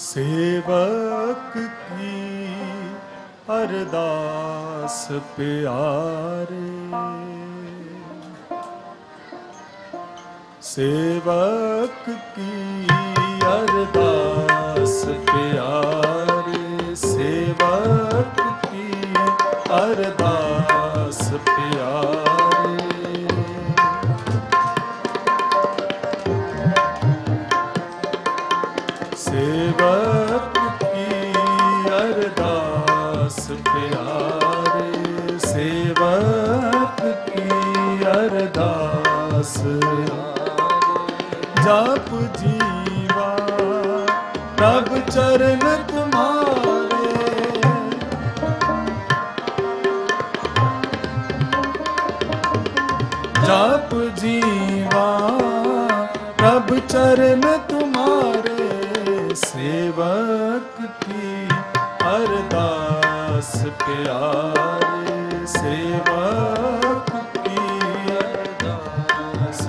सेवक की अरदास प्यारे, सेवक की अरदास प्यारे, सेवक की अरदास प्यारे, सेवक की अरदास प्यारे, सेवक की अरदास प्यारे, जप जीवा तब चरण तुम्हारा। सेवक की अरदास प्यारे, सेवक की अरदास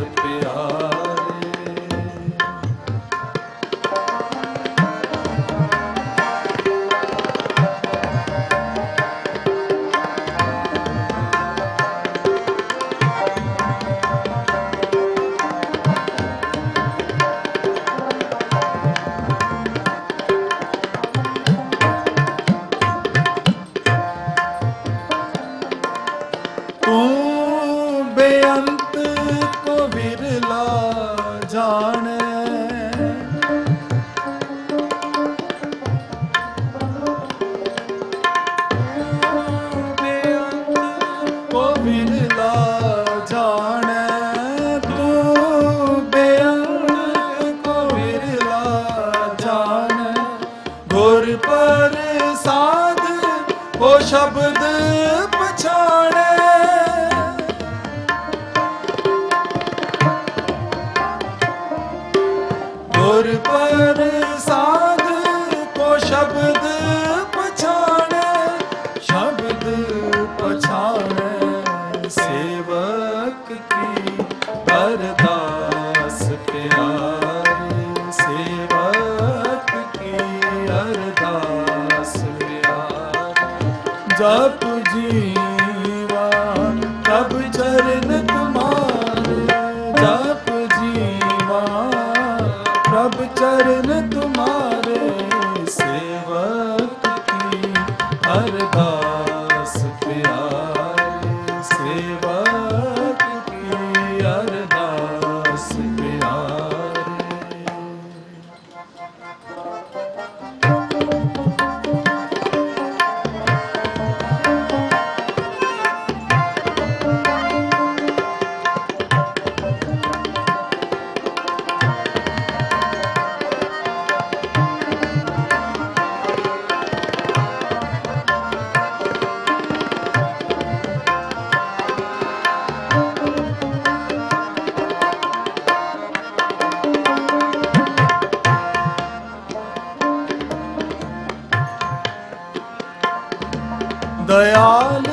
दयाल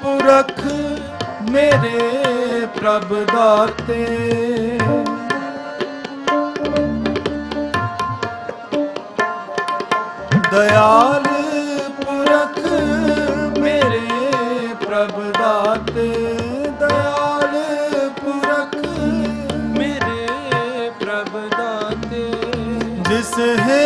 पुरख मेरे प्रभ दाते, दयाल पुरख मेरे प्रभ दाते, दयाल पुरख मेरे प्रभ दाते, जिस है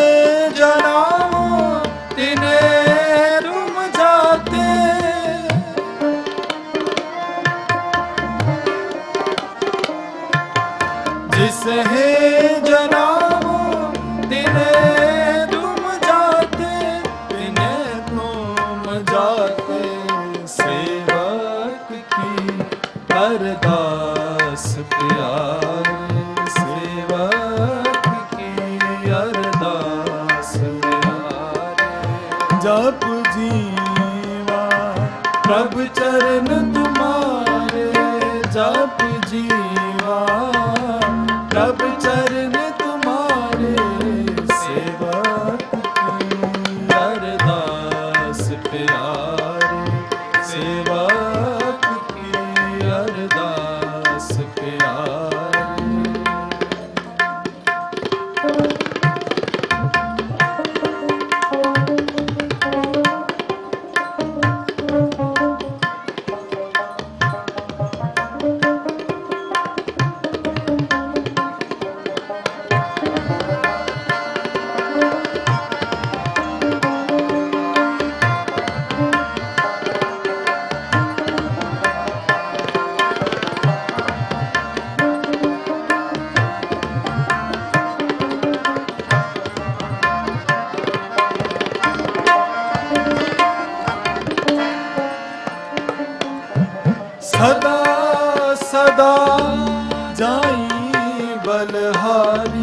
हरि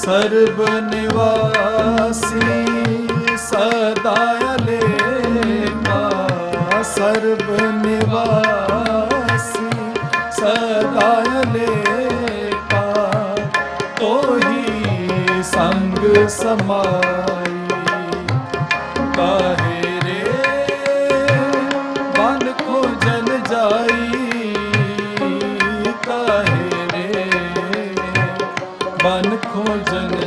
सर्ब निवासी सदायले मां, सर्ब निवासी सदायले मां, तो ही संग समाई काहे रे मन को जन जाई, काहे रे मन को जन जाई।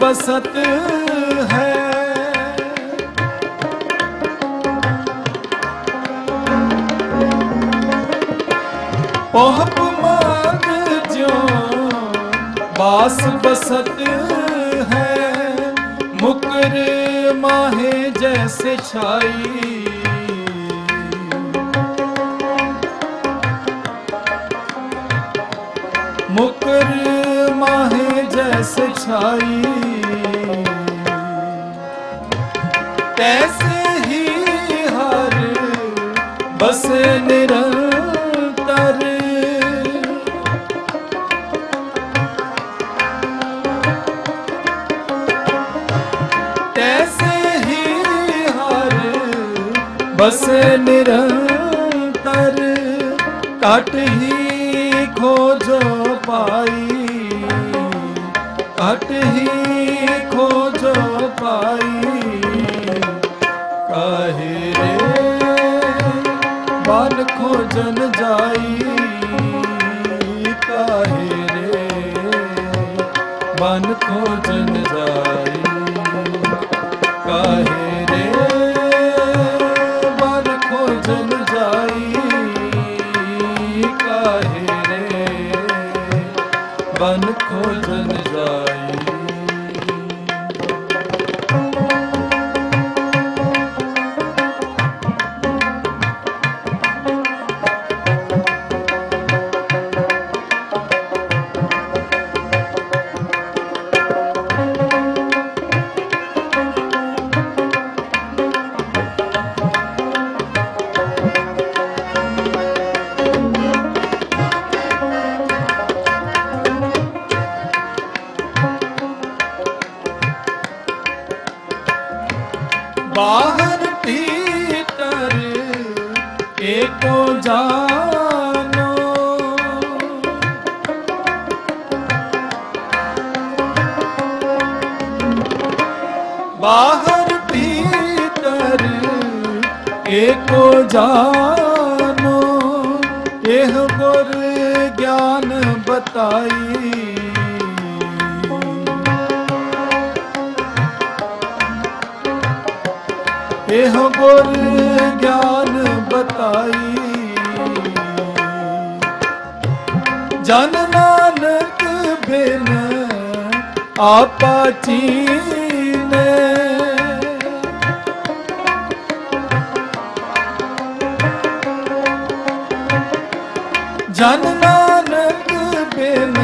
बसत है पहुप मांग जो बास बसत है, मुकर माहे जैसे छाई, मुकर माहे जैसे छाई, तैसे ही हर बस निरंतर, तैसे ही हर बस निरंतर, काट ही खोजो पाई, काट ही खोजो पाई, काहे रे मन को जन जाई, काहे रे मन को जन जाई, काहे रे मन को जन जाई, काहे रे मन को जन जाई। बाहर भीतर एको जानो, बाहर भीतर एको जानो, यह गुर ज्ञान बताई, यह गुर ज्ञान बताई। जन नानक बिन आपा चीने, जन नानक बिन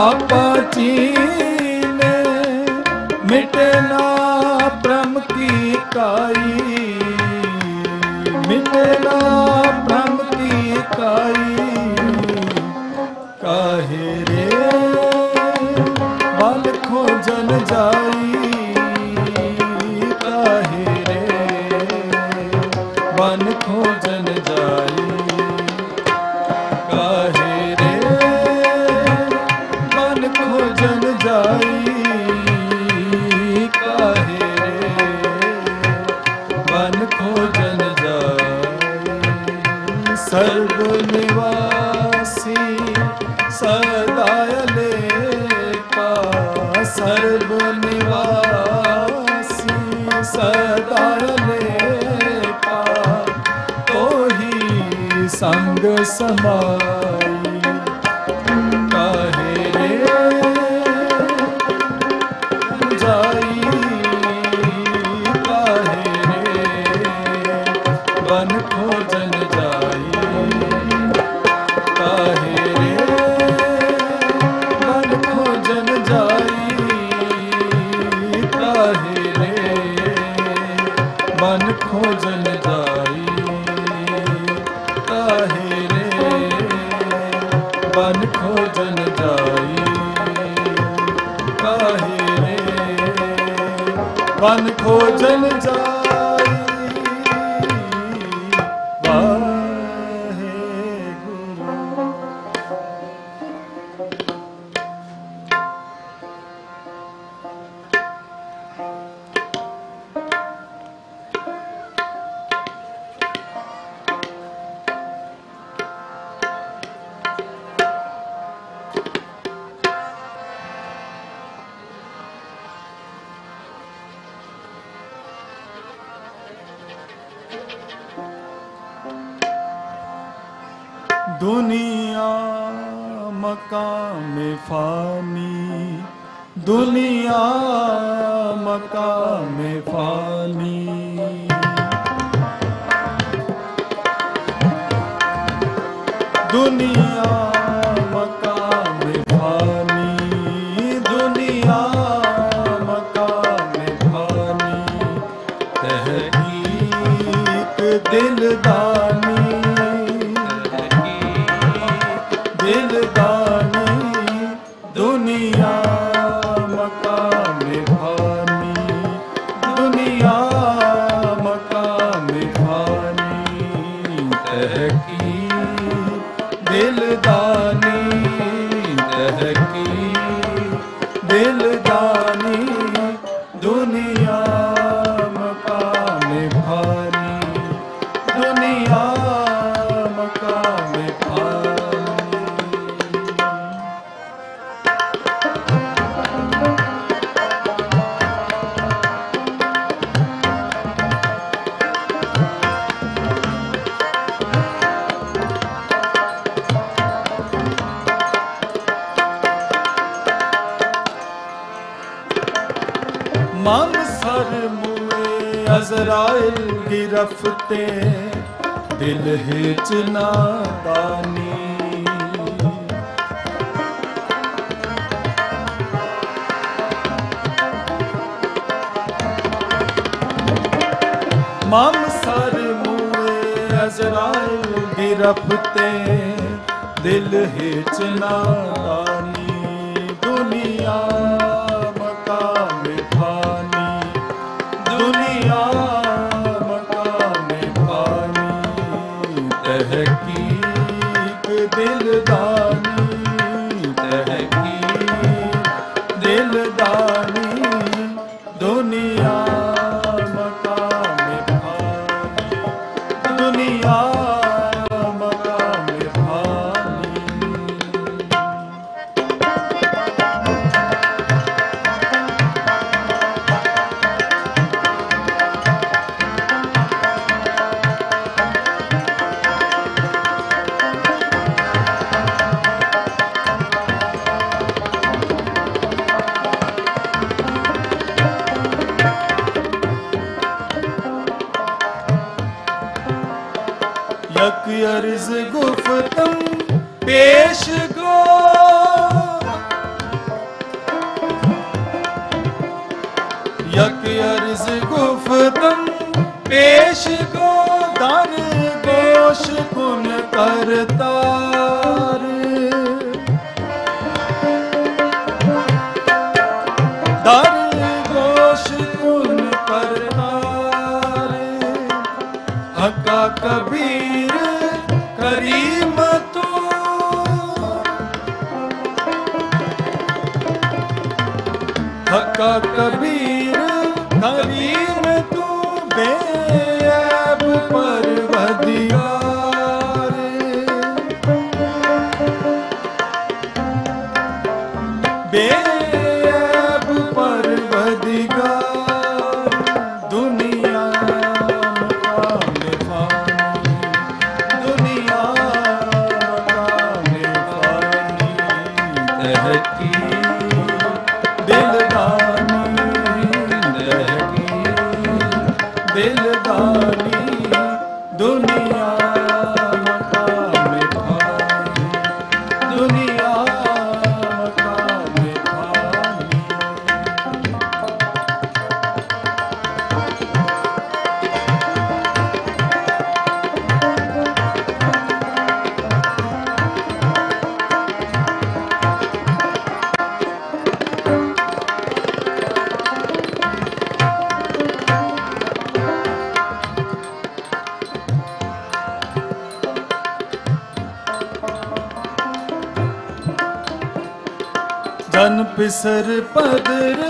आपा चीने, मिटना ब्रह्म की काई, मिटना ब्रह्म की काई, काहे रे मन को जन जाई, काहे रे मन को जन जाई, काहे रे मन को जन जाई, सर्ब निवासी सदायले मां, सर्ब निवासी सदायले मां, तो ही संग समाई काहे रे जाई, काहे मन खोजन दाई काहे रे मन खोजन दाई काहे रे मन खोजन जाई वाहे गुरु। दुनिया मकाम फानी दुनिया मकाम फानी दुनिया मकाम फानी दुनिया मकाम फानी तहकीक दिलदानी माम सर मुए अजराइल गिरफ्ते दिल हिचना दानी माम सर मुए अजराइल गिरफ्ते दिल हिचना दानी दुनिया अर्ज गुफ्तम पेश गो यक अर्ज गुफ्तम पेश गो दर गोश कुन करतार दर गोश कुन करतार हका कबीर करीम तू हका कबीर करीम तू बेअब परवदिगार बेअब परवदिगार दुनिया तन पिसर पदर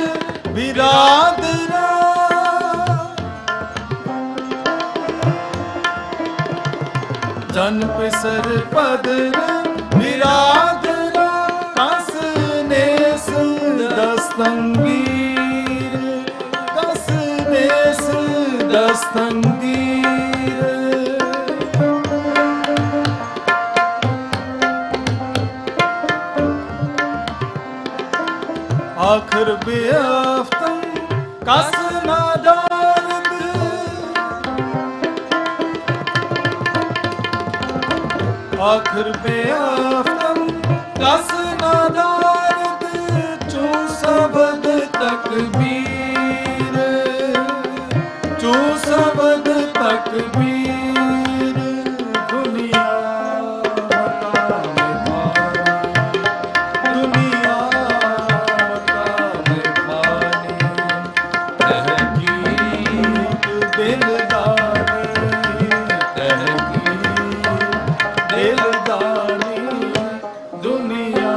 बिरादरा जन पिसर पदर बिरादरा कस ने दस्तंगीर कस ने दस्तंगीर आखिर बेअफ्तन कस नादारद आखिर बेअफ्तन कस नादारद चू सबद तकबीर चू सबद तकबीर दुनिया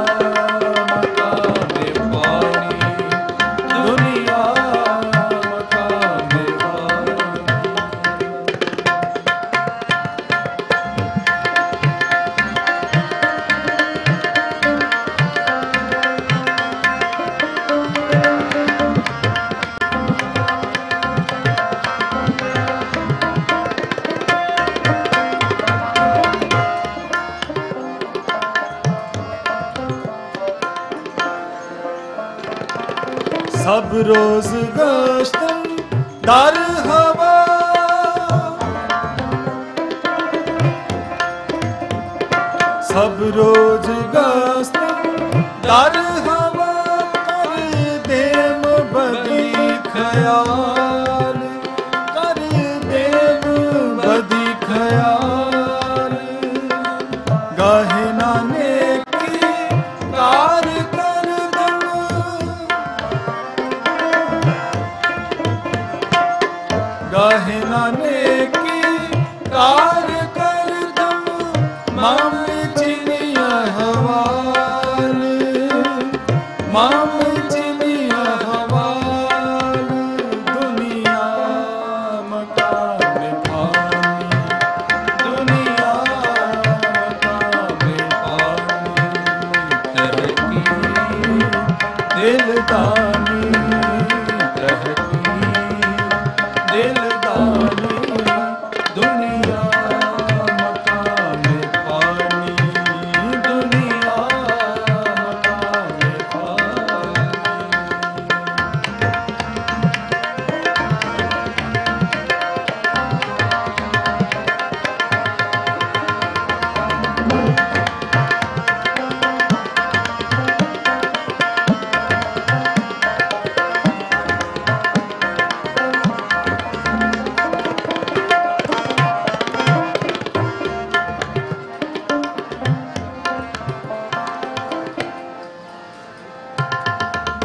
सब रोज गश्तन दर हवा सब रोज गश्तन दर हवा कर देम बदी खयाल कर देम बदी खयाल गहना ने की कार गहनाने की कार कर दम माम चिनिया हवाल माम चिनिया हवाल दुनिया मकाम पानी दुनिया मकाम पानी रहती दिलदानी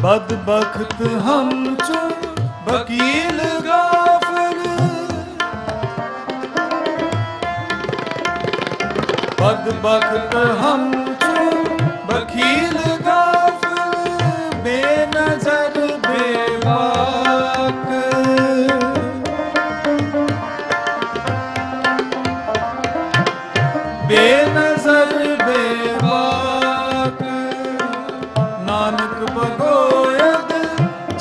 बदबख्त हम चो वकील गाफिल बदबख्त हम चो वकील गाफिल बेनजर बेबाक बेनजर बेबाक नानक बगो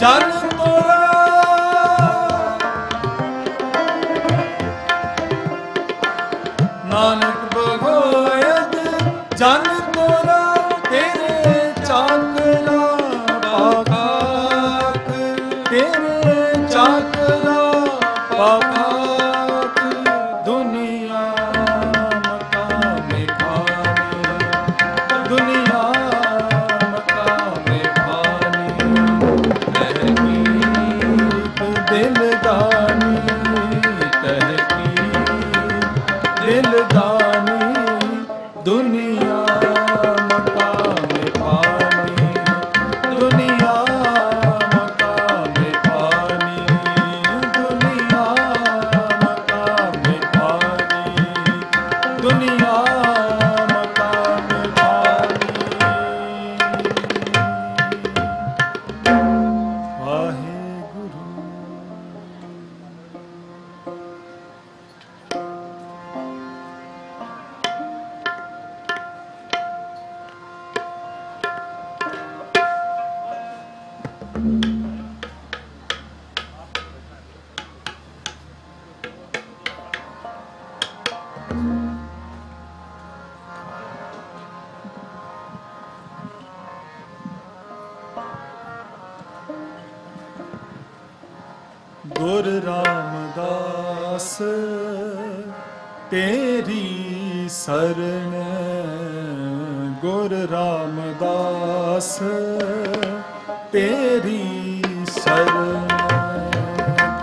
जन मोरा नानक बगोयद जन मोरा तेरे चाकला पाक तेरे चाकला पाक दुनिया मकाम पानी दुनिया गुर रामदास तेरी शरण, गुर रामदास तेरी शरण,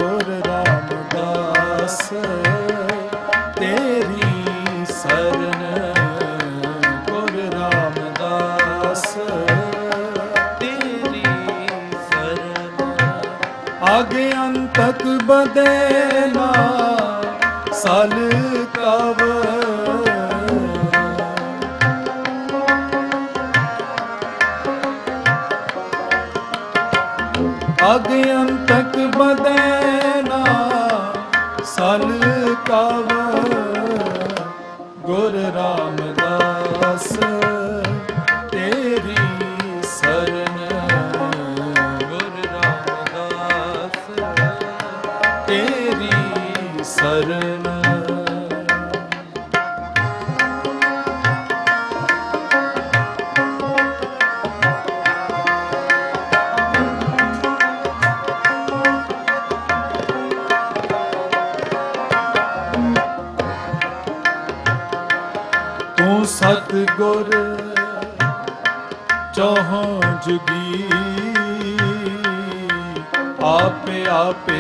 गुर रामदास तेरी शरण, गुर रामदास तेरी शरण। आगे अंत तक बदेना साल कब, आगे अंत तक बदेना साल कब, गुर रामदास तेरी शरण, गुर रामदास तेरी शरण। सतगुर चौहों जुगी आपे आपे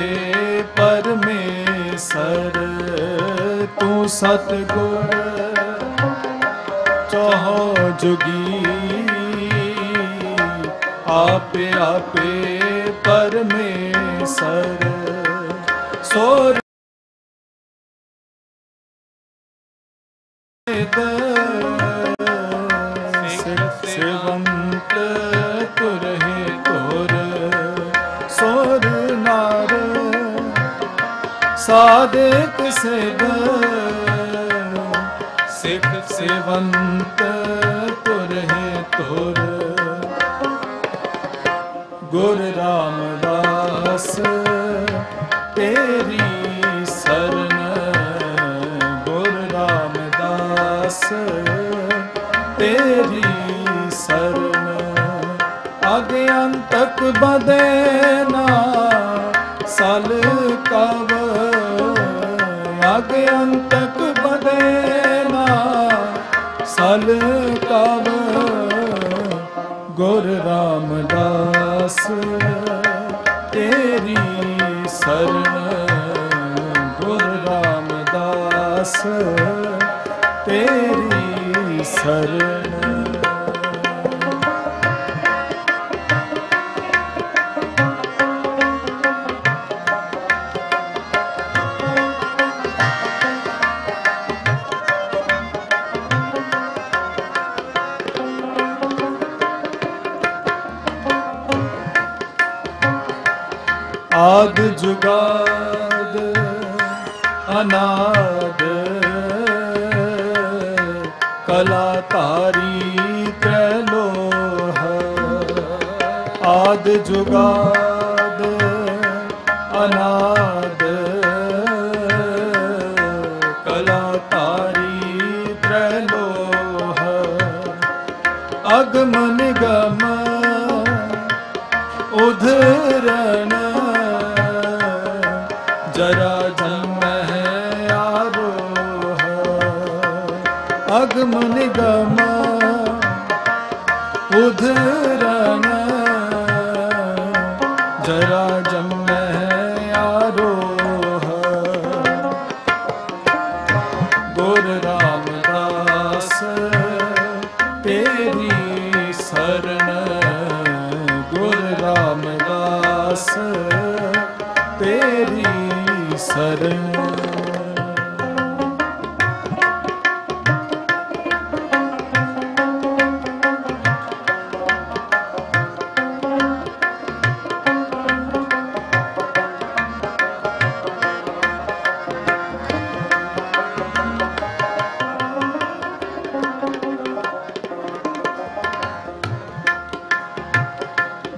परमेश्वर, तू सतगुर चौहों जुगी आपे आपे परमेश्वर। सोर साधक सेव सिख सेवंत तुरहे तोर, गुर रामदास तेरी शरण, गुर रामदास तेरी शरण। आगे अंत तक बदेना साल कब, आगे अंत तक बदेना साल कब, गुर रामदास तेरी शरण, गुर रामदास तेरी शरण। आद जुगाद अनाद कला तारी त्रैलोह, आद जुगाद अनाद कला तारी त्रैलोह। अगम निगम उधरण जरा जम है आरोह, अगम निगम उधरण जरा जम है आरोह, गुर रामदास तेरी शरण, गुर रामदास तेरी शरण।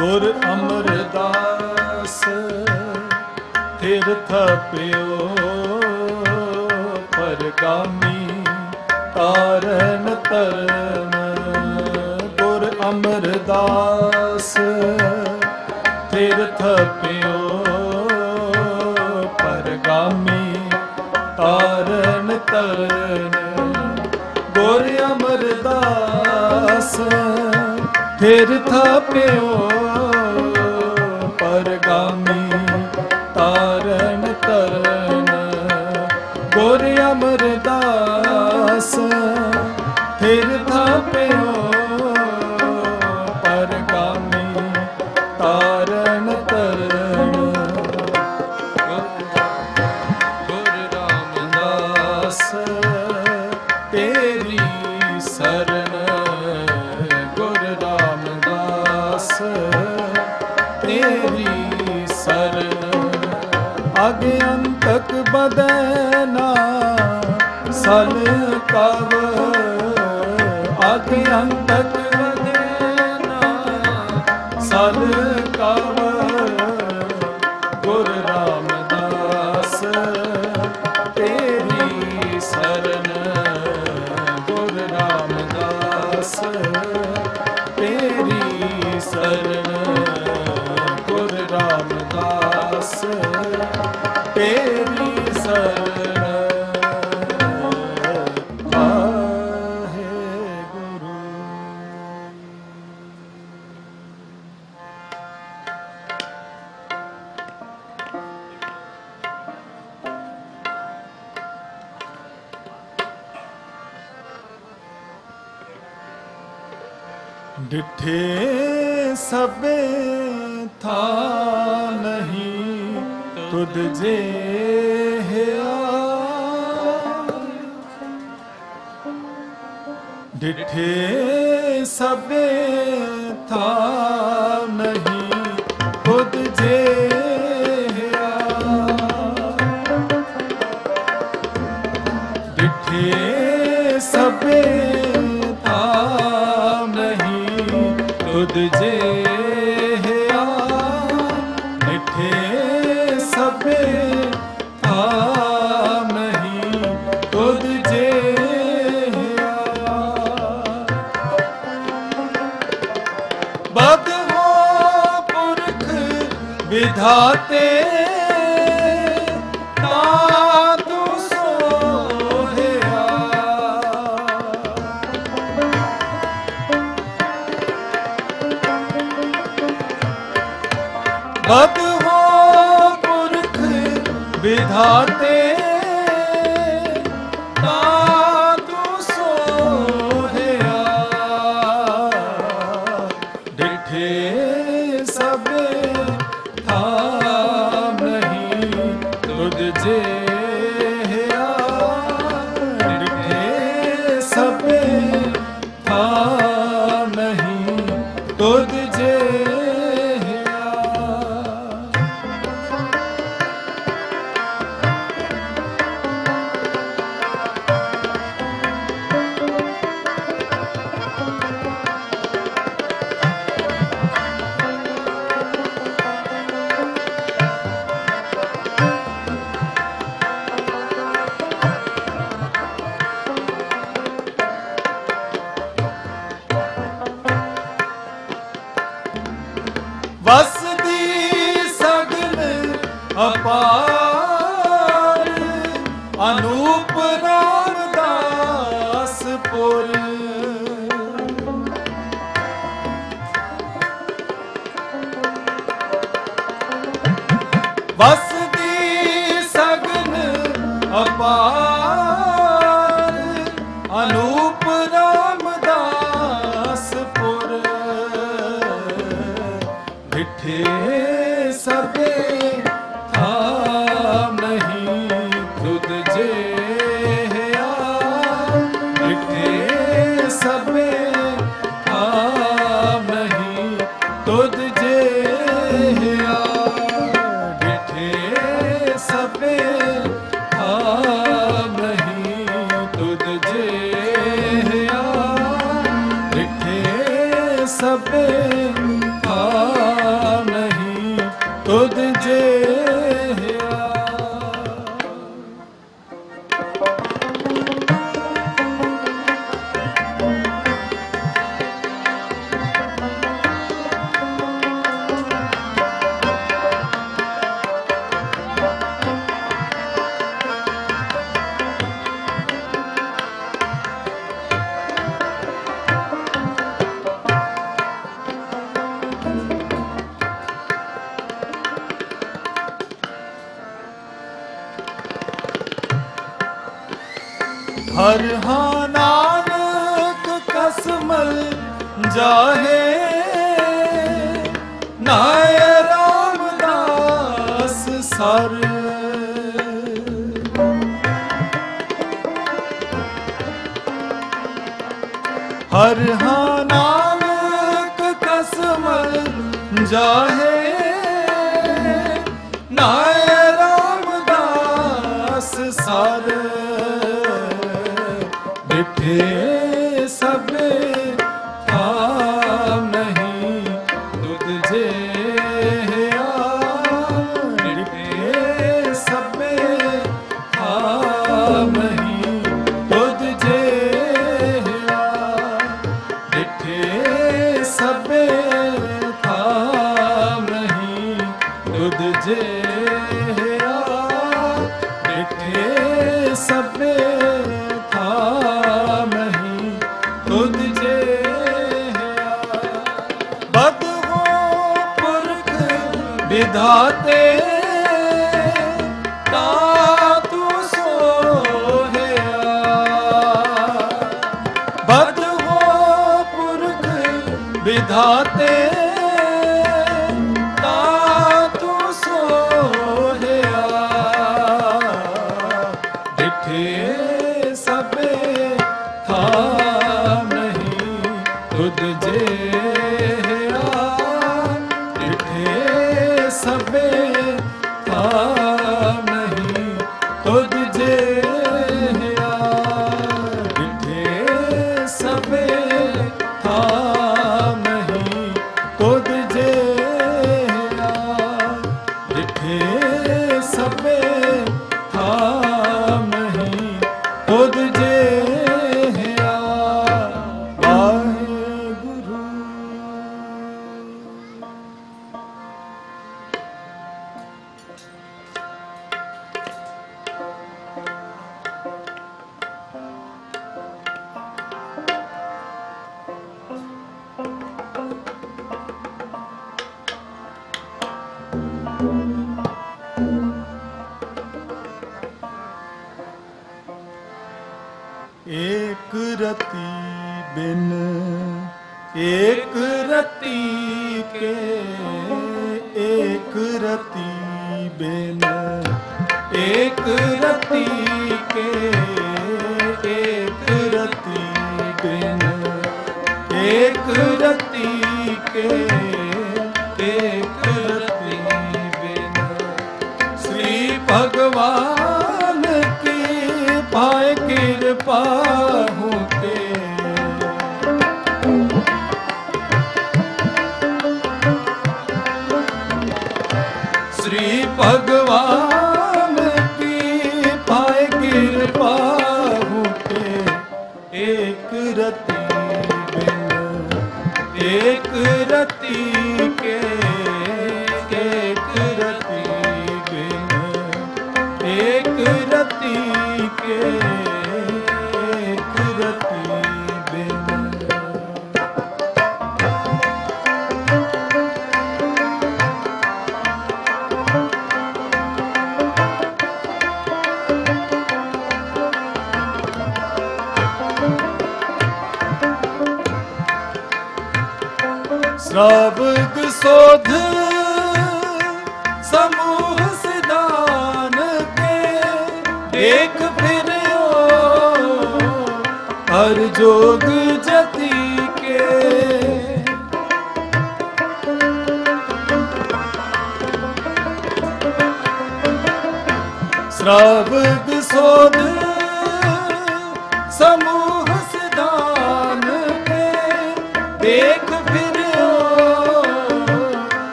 गुर अमरदास तीर्थ प्यो परगामी तारन तरन, गुर अमरदास तीर्थ प्यो तारन तरन गोर अमरदास फेर था प्यो परगामी तारन तरन गोर अमरदास फेर था प्यो परगामी तारन तरन गुर रामदास तेरी शरण गुर रामदास तेरी शरण आगे अंतक बदना सल कव आगे अंतक बदना सल कव गुरु रामदास तेरी शरण गुरु रामदास तेरी शरण गुरु रामदास तेरी शरण वाहेगुरु। डिठे सबे था नहीं तुद जे डिठे सबे था नहीं तुद जे डिठे सबे था नहीं तुद जे विधाते ता तू सोहिया बद हो पुरख विधाते ता तू सोहिया डिठे सबे अपार अनूप रामदास पुर बसती सगन अपार अनूप रामदास पुर डिठे सबे हर हाँ नानक कसमल जाहे नाय रामदास सर। हर हाँ नानक कसमल जाहे नाय रामदास सर। बिठे सब काम नहीं दूध जे बिठे सब काम नहीं दूध जे बिठे सब काम नहीं दूध जे बिठे सब विधाते ता तू सोहया। बद हो पुरख विधाते ता तू सोहया। बिठे सबे था नहीं तुद जे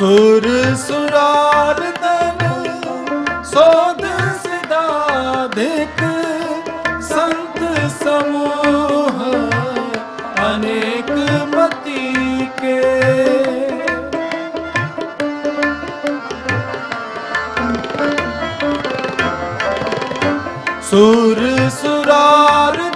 सुर सुरार तन सोध सिदा धिक संत समूह अनेक मति के सुर सुरार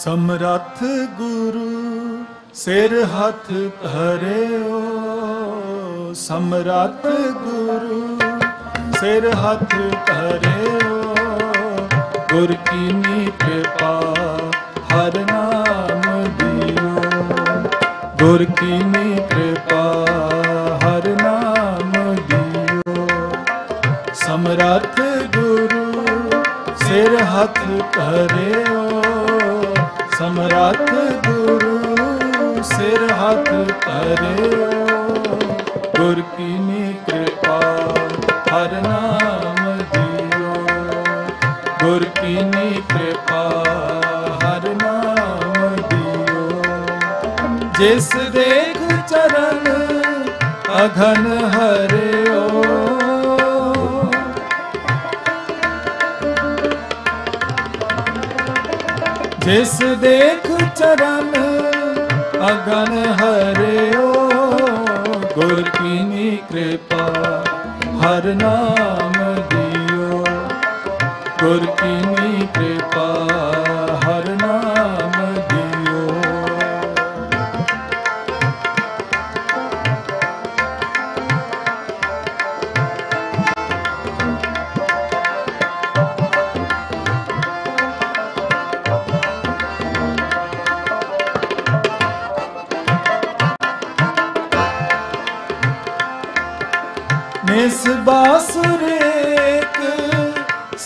समरथ गुरु सिर हथ धरे ओ समरथ गुरु सिर हथ धरे ओ गुर कीनी कृपा हर नाम दियो गुर कीनी कृपा हर नाम दियो समरथ गुरु सिर हथ धरे ओ समरथ गुरु सिर हथ धरे गुर कीनी कृपा हर नाम दियो गुर कीनी कृपा हर नाम दियो जिस देख चरण अघन हरे जिस देख चरण अगन हरे ओ गुर कीनी कृपा हर नाम दियो गुर कीनी कृपा हर नाम दियो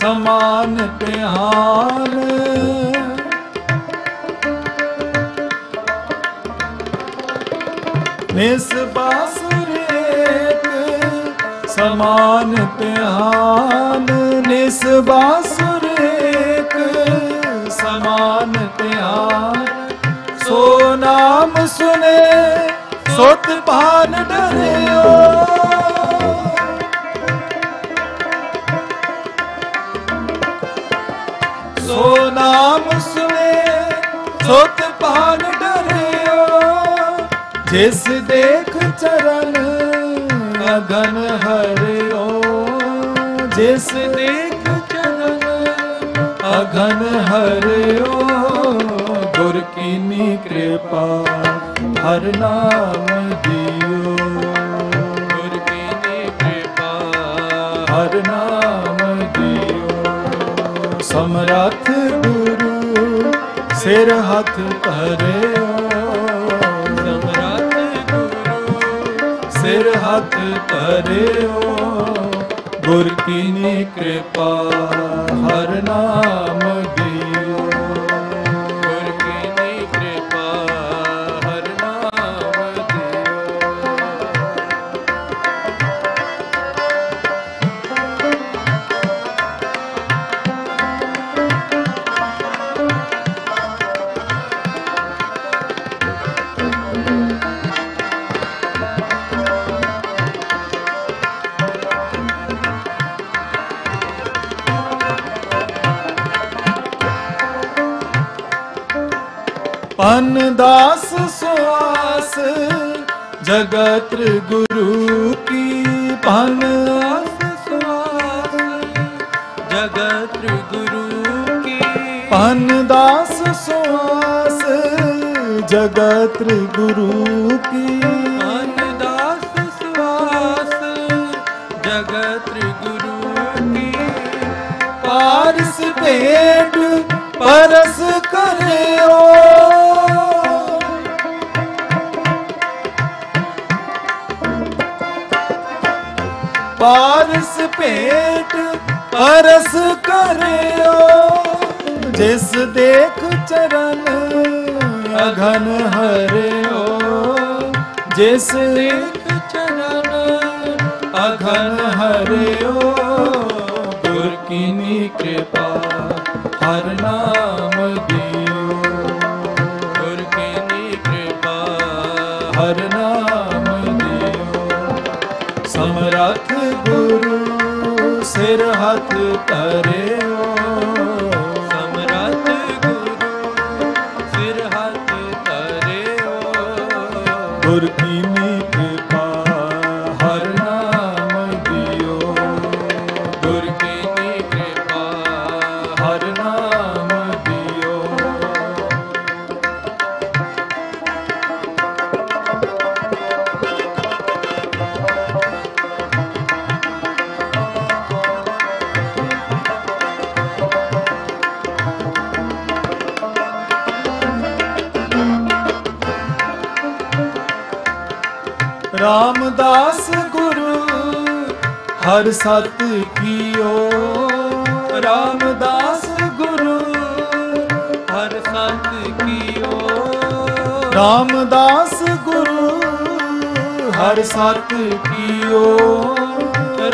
समान प्यार निस्बासुरेक समान प्यार निस्बासुरेक समान प्यार सो नाम सुने सोत भान डरे सो नाम सुने सोत भान डरियो जिस देख चरण अगन हरियो जिस देख चरण अगन हरियो गुर कीनी कृपा हर नाम दियो गुर कीनी कृपा हर नाम समरथ गुरु सिर हाथ धरे समरथ गुरु सिर हाथ धरे गुर कीनी कृपा हर नाम दियो गुर कीनी कृपा हर नाम दियो अन्नदास सुआस जगत गुरु की अन्नदास सुआस जगत गुरु की अन्नदास सुआस जगत गुरु की अन्नदास सुआस जगत गुरु की पारस भेंट परस करियो पारस पेट परस करियो जिस देख चरण अघन हरियो जिस देख चरण अघन हरियो गुर कीनी कृपा हर नाम दियो गुर कीनी कृपा हर नाम दियो समरथ गुरु सिर हाथ धरे समरथ गुरु सिर हाथ धरे गुर कीनी कृपा हर नाम दियो गुर कीनी कृपा हर नाम दियो रामदास गुरु हर सत कियो रामदास गुरु हर सत कियो रामदास गुरु हर सत कियो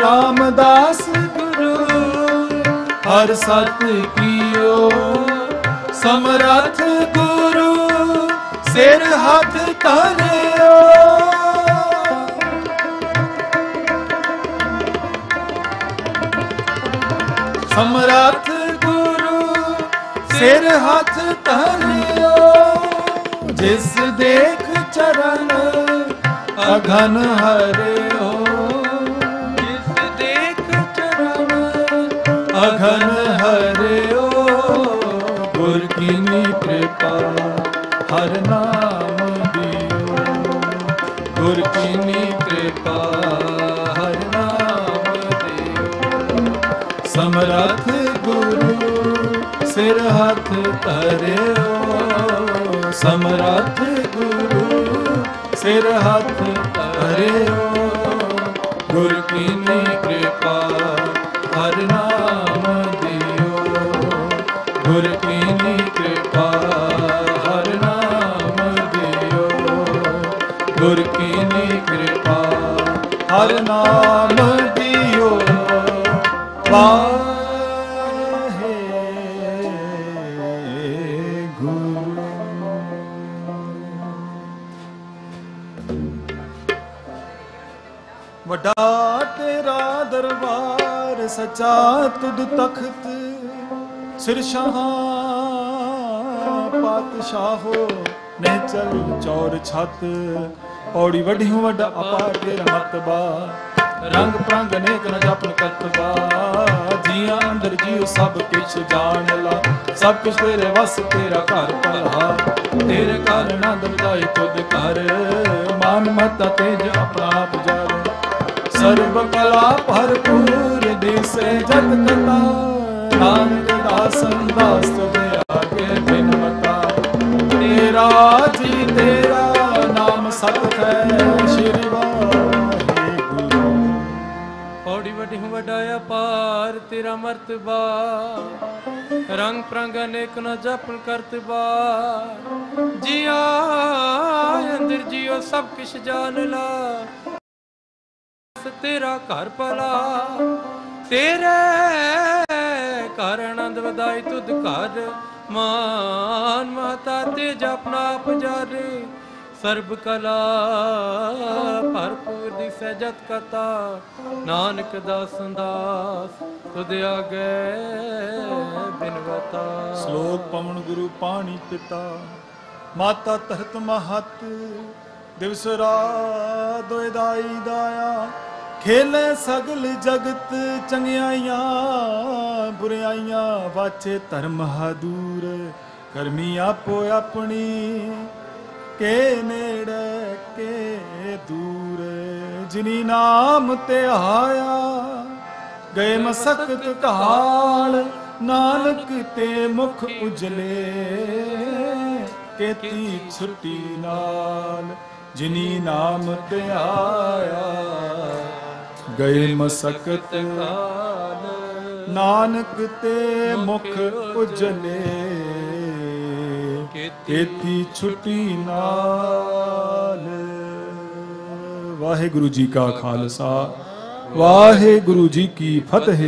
रामदास गुरु हर सत कियो समरथ गुरु सिर हाथ धरियो समरथ गुरु सिर हाथ धरियो जिस देख चरण अघन हरियो जिस देख चरण अघन हरियो गुर कीनी कृपा हर नाम दियो गुर कीनी कृपा हर नाम समरथ गुरु सिर हाथ धरियो समरथ गुरु सिर हाथ धरियो गुर कीनी कृपा हर नाम वड्डा तेरा दरबार सचा तुद तख्त सिर शाह पातशाहो ने चल चौर छत पौड़ी वढ़ियों वड्डा अपार तेरा मतबा रंग प्रांग अनेक न जापन कतबा जिया अंदर जियो सब किछ जान ला सब कुछ तेरे वस तेरा घर पला तेरे कारण आनंद जाए खुद कर मान मत तेज अपना आप जाए सर्व कला भरपूर दिसे जग कला नानक दासन दास तुझे आगे बिन बता तेरा जी तेरा नाम सत है श्री वाहेगुरु पौड़ी वडी हूँ वडाया पार तेरा मर्तबा रंग प्रंग अनेक न जपन करतबा जिया अंदर जियो सब किश जान ला तेरा घर भला तेरे कारण आनंद वधाई तुद कर मान माता ते जपना पजर सर्ब कला भरपूर दिसै जत कथा नानक दासन दास तुद आगे बिनवता। श्लोक पवन गुरु पाणी पिता माता तरत महत दिवस रात दोयदाई दाया खेले सगल जगत चंगियाइयां बुराइयां वाचे धर्म हादूर करमी आपो अपनी के नेड़े के दूर जिनी नाम ते आया गए मसकत कहाल नानक ते मुख उजले केती छुट्टी नाल जिनी नाम ते आया गए मसकत काल नानक ते मुख उजले तेती छुट्टी नाल। वाहेगुरु जी का खालसा वाहेगुरु जी की फतेह।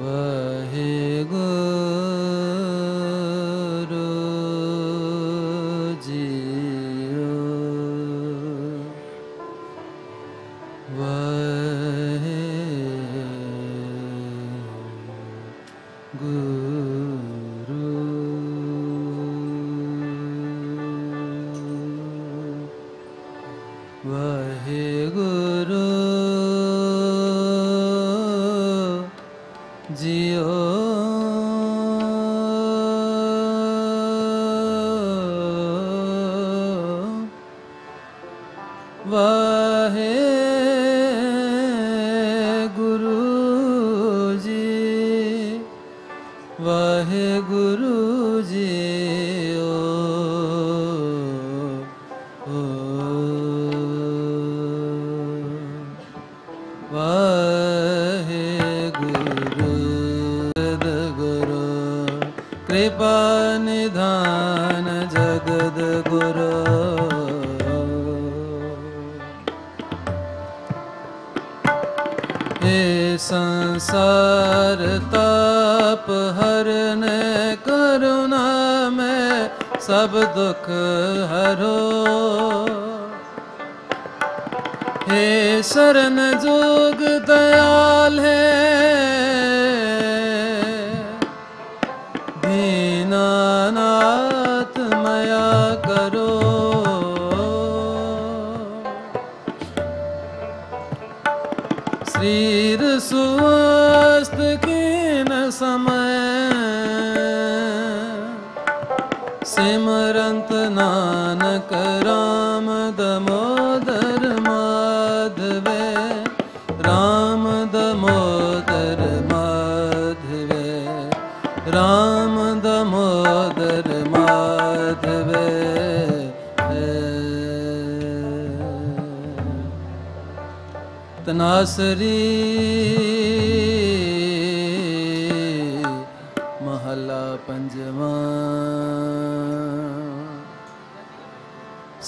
Waheguru jiyo, Waheguru. Waheguru जियो वाहेगुरु जी, वाहेगुरु जी ओ कृपा निधान जगद गुरु हे संसार ताप हरने करुणा में सब दुख हरो हे शरण जोग दयाल है नाथ माया करो श्रीर सुस्त कीन समय सिमरंत नानक राम दमोदर माधवे राम दमोदर माधवे राम दमोदर माधवे तनासरी महला पंजवा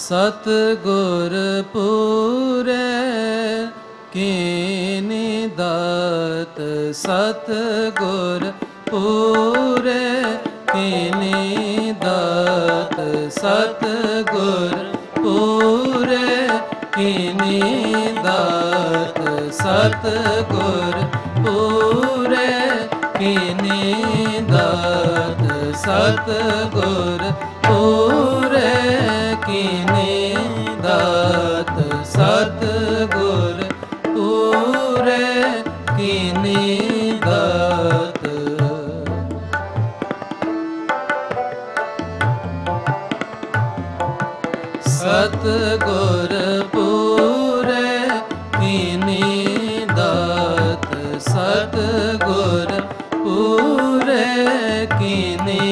सतगुर पूरे कीनी दात सतगुर पूरे कीनी दात सतगुर पूरे कीनी दात सतगुर पूरे कीनी दात सतगुर पूरे कीनी दात सतगुर पूरे कीनी सतगुर पूरे कीनी दात सतगुर पूरे कीनी दात सतगुर पूरे कीनी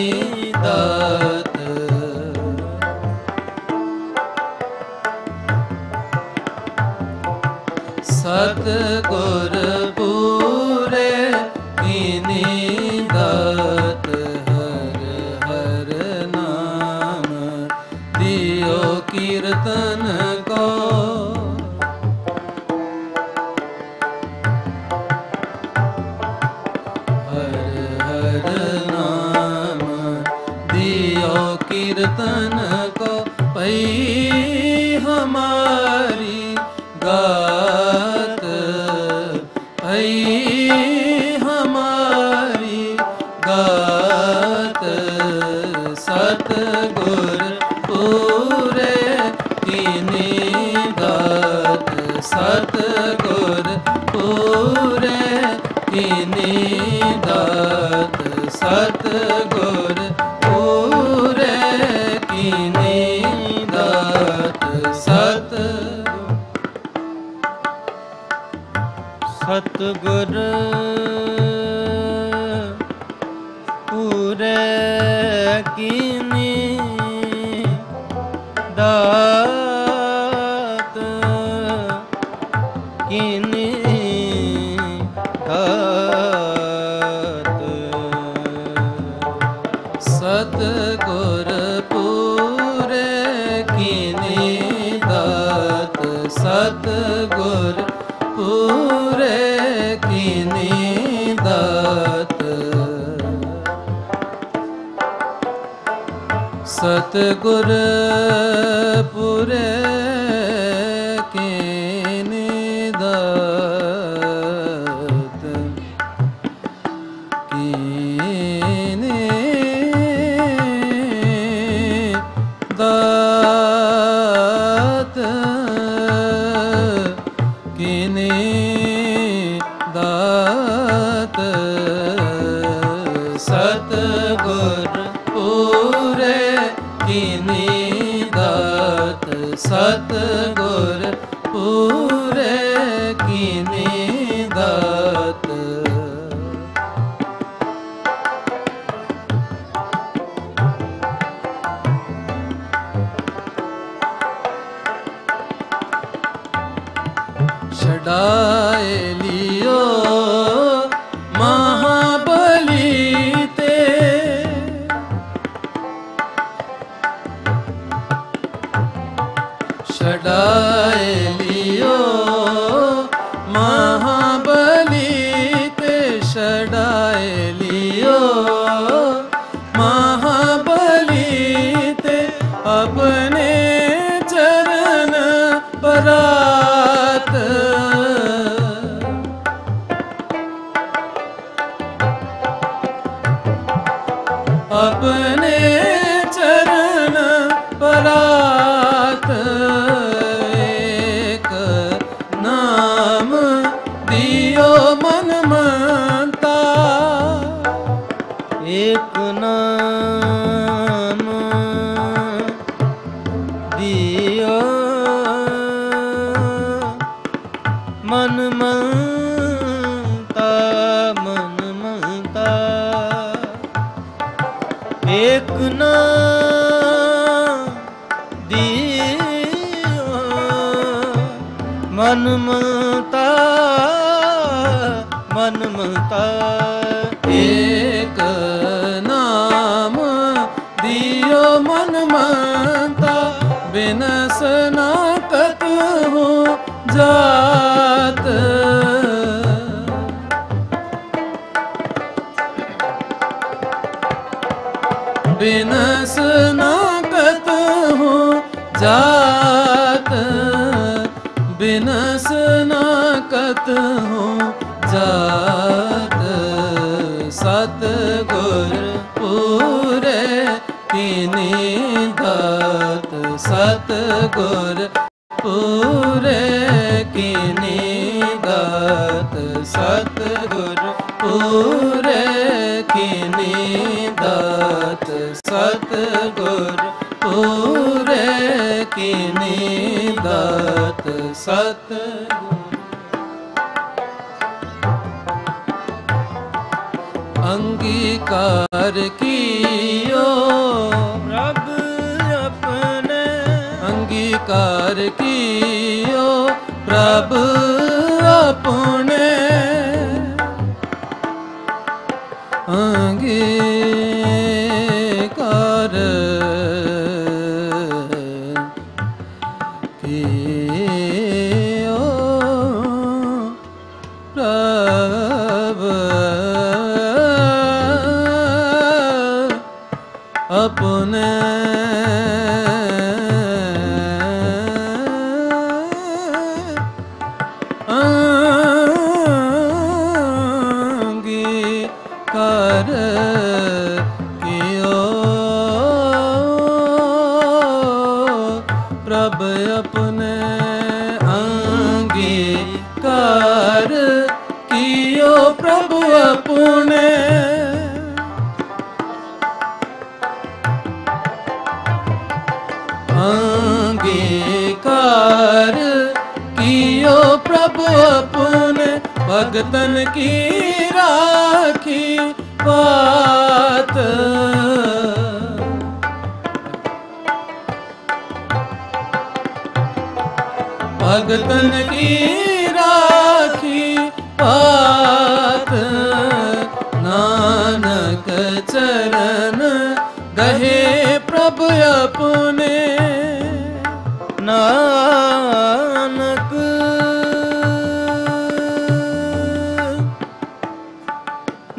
दात कीर्तन को हर हर नाम दियो कीर्तन को पै हमारी गात पै हमारी गात सतगुर पूरे कीनी दात सतगुर पूरे कीनी दात सतगुर पूरे कीनी दात सतगुर पूरे कीनी दात कीनी दात सतगुर पूरे कीनी दात सतगुर पूरे कीनी दत्त सतगुर पुरे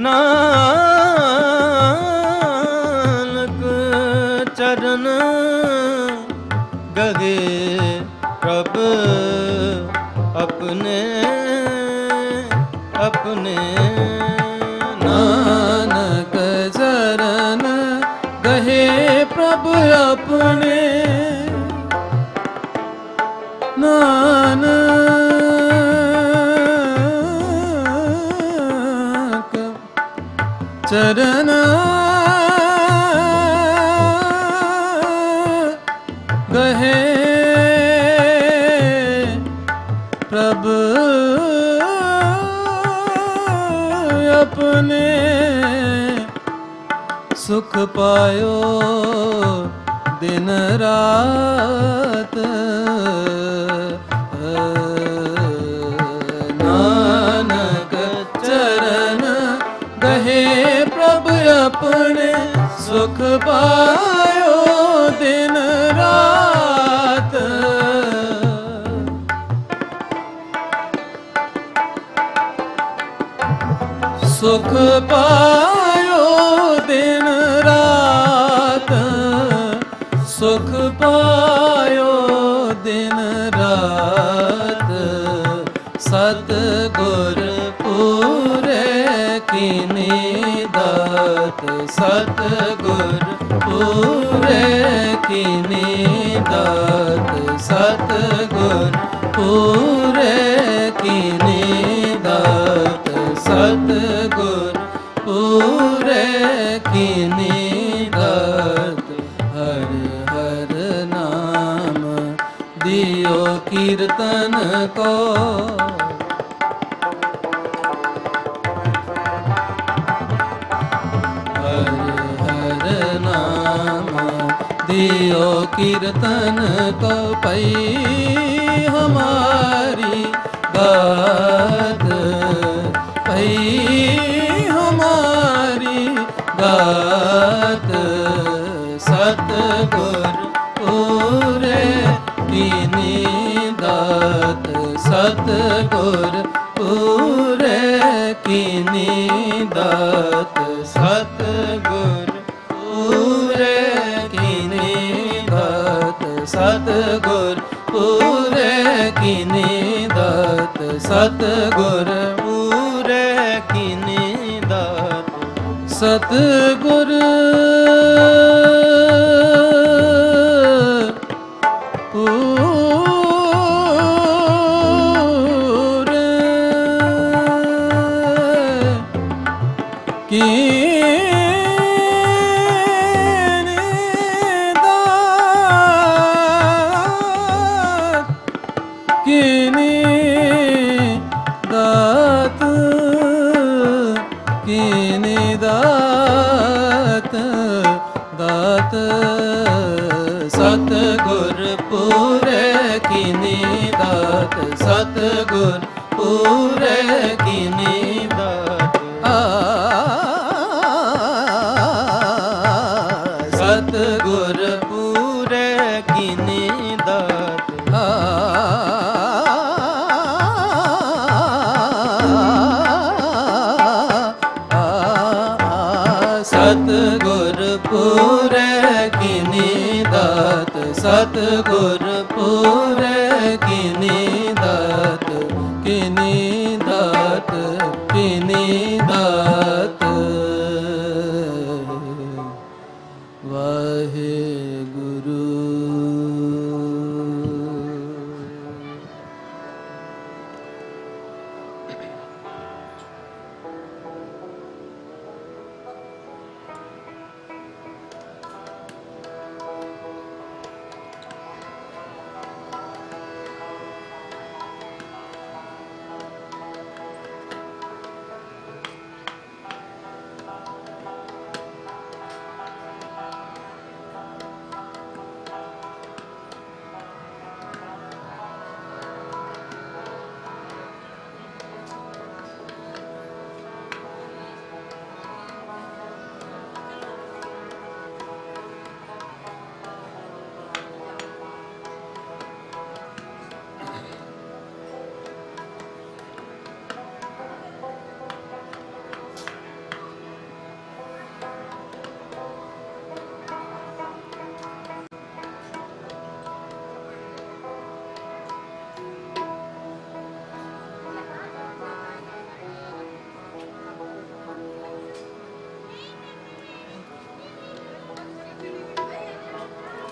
नानक चरण गहे प्रभु अपने अपने नानक चरण गहे प्रभु अपने नानक चरण गहे प्रभु अपने सुख पायो दिन रात अपने सुख पायो दिन रात सुख पायो दिन रात सुख पायो दिन रात सतगुर पूरे कीनी सतगुर पूरे कीनी दात सतगुर पूरे कीनी दात सतगुर पूरे कीनी दात हर हर नाम दियो कीर्तन को दियो कीर्तन को पई हमारी गात पई हमारी गात सतगुर पूरे कीनी दात सतगुर पूरे कीनी दात सतगुर सतगुर पूरे कीनी दात सतगुर पूरे कीनी दात सतगुर पूरे की सतगुर पूरे कीनी दात सतगुर पूरे कीनी दात सतगुर पूरे कीनी दात सतगुर पूरे कीनी दात सतगुर पूरे कीनी दात कीनी दात कीनी दात वाहेगुरु।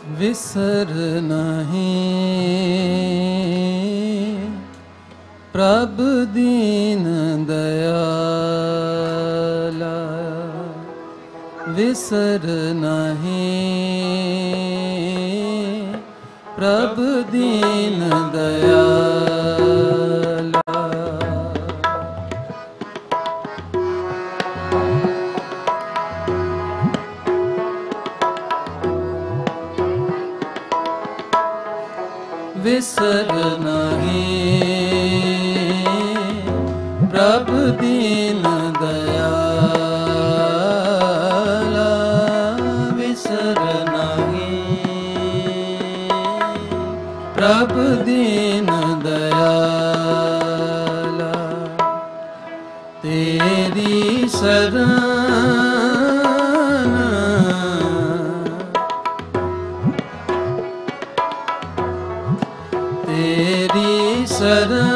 विसरना है प्रभु दीन दयाला, विसरना है प्रभु दीन दयाला। विसरना है प्रभु दीन दयाला, विसरना है प्रभु दीन दयाला। तेरी शरण तेरी शरण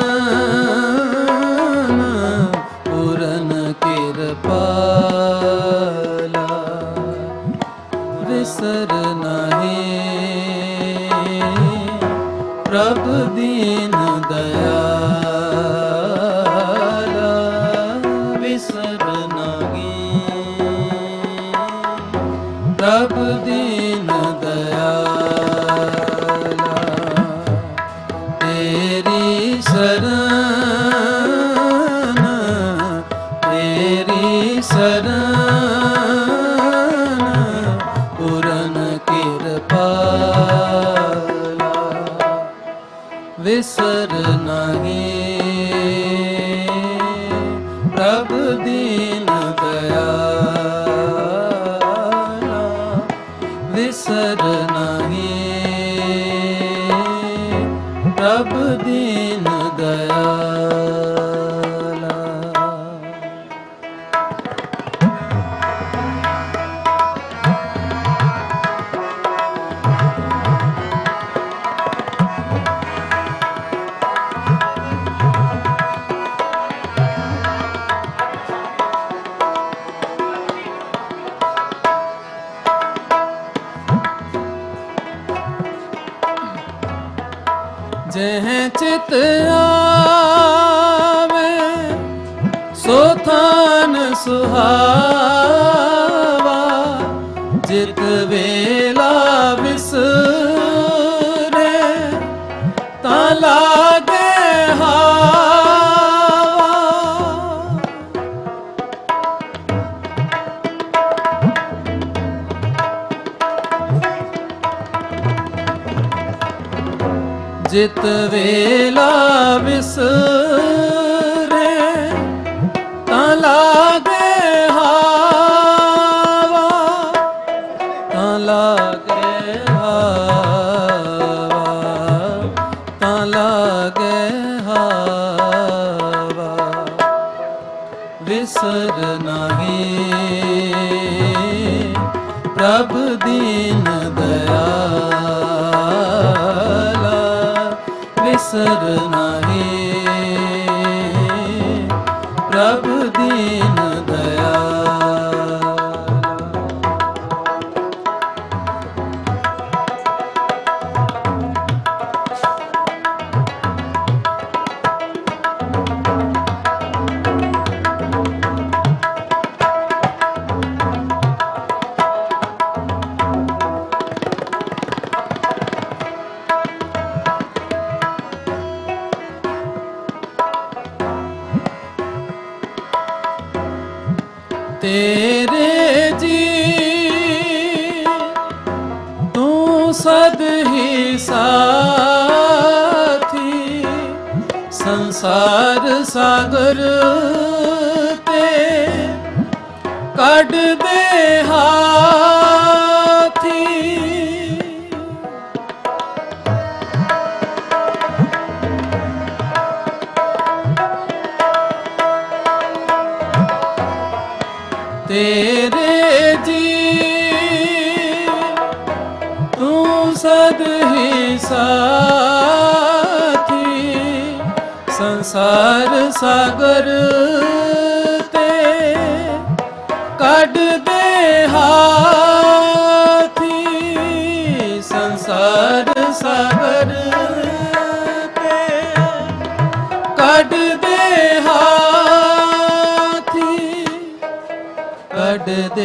कड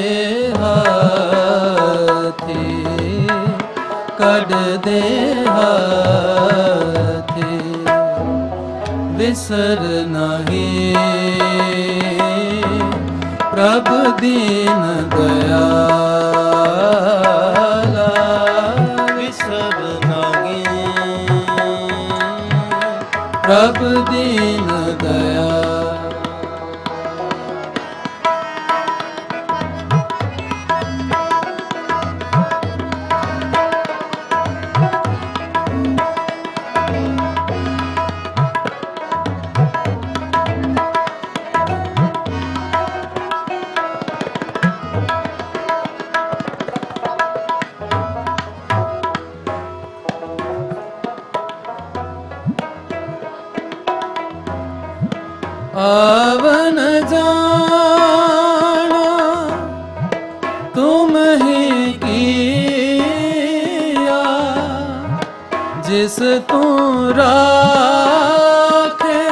दे हाथी विसर नहीं प्रभु दीन दयाला विसर नहीं प्रभु दीन दया आवन जाना तुम ही किया जिस तू राखे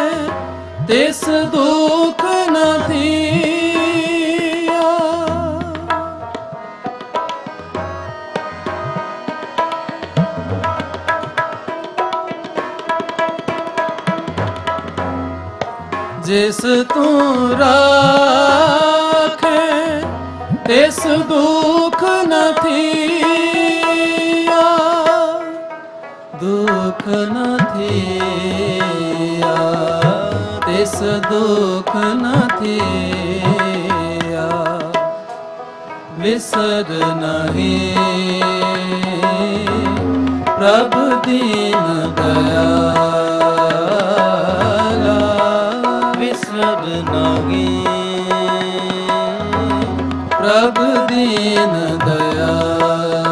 तिस दुख न दिया जिस तू राखे तिस दुख न थिया दुख न थिया तिस दुख न थिया विसर नहीं प्रभु दीन दया प्रभु दीन दयाला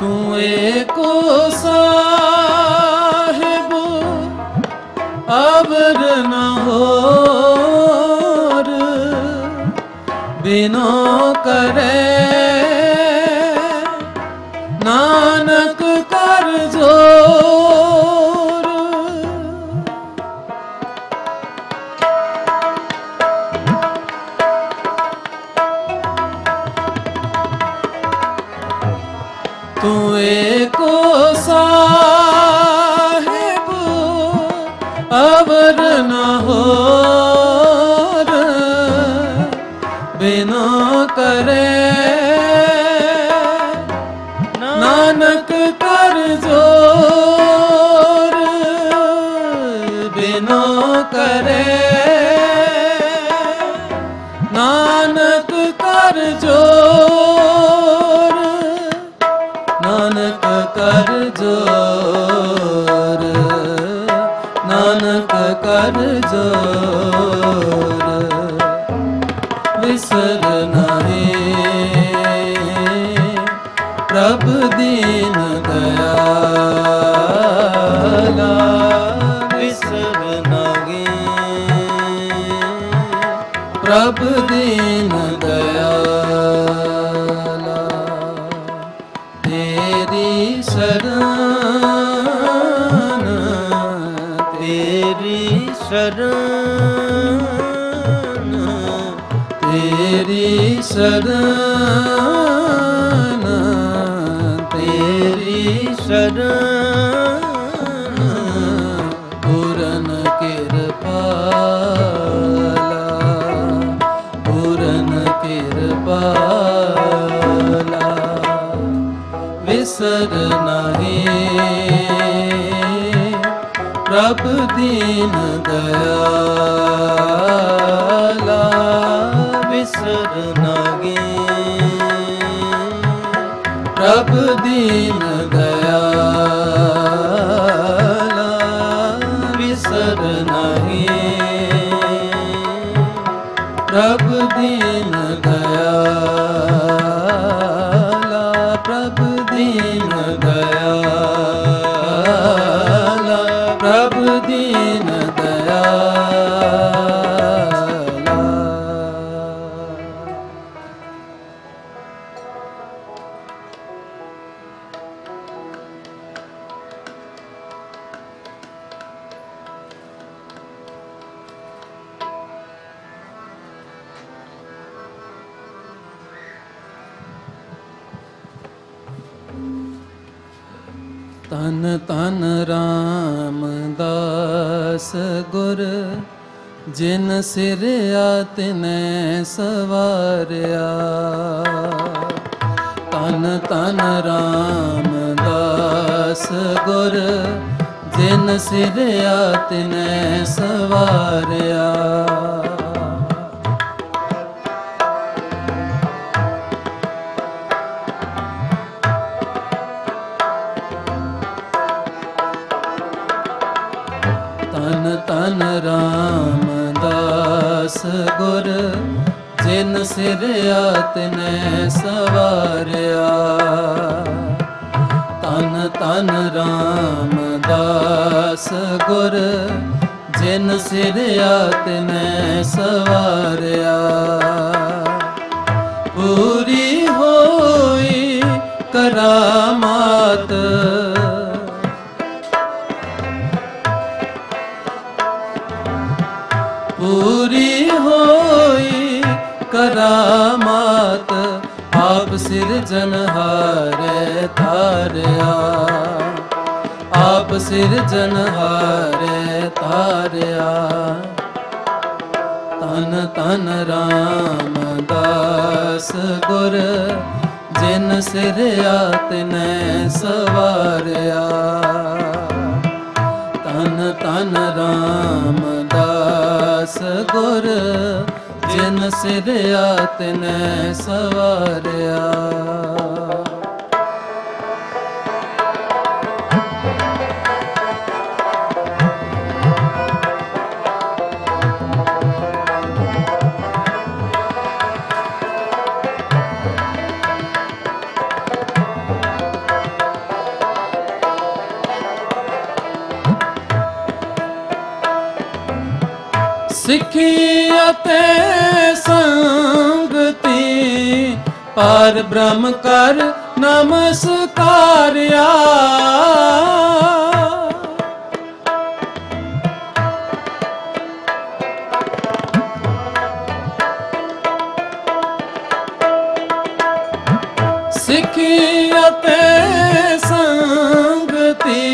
तू एको साहिब अवर न होर बिनो करे नानक कर जोर तू एको साहिब अवर न होर बिना करे नानक कर जोर बिना करे नानक कर जोर नानक कर जोर नानक कर जोर विसर नहीं प्रभु दीन दयाला विसर नहीं प्रभु दीन दयाला शरण तेरी शरण तेरी शरण तेरी शरण पूरन कृपाला पूरन कृपाला विसर नहीं प्रभु दीन दयाला विसर नहीं प्रभु दीन दयाला विसर नहीं प्रभु दीन दयाला। तन तन रामदास गुर जिन सिरया तिने सवारिया। तन तन रामदास गुर जिन सिरया तिने सवारिया। तन रामदास गुर जिन सिरया तिने सवारिया। तन तन रामदास गुर जिन सिरया तिने सवारिया। पूरी होई करामात करामात आप सिरजनहारे तारिया। आप सिरजनहारे तारिया। तन तन रामदास गुर जिन सिरया तिने सवारिया। तन तन रामदास गुर जिन सिरया तिने सवारिया। सिखियते संगति पार ब्रह्म कर नमस्कारिया। सिखियते संगति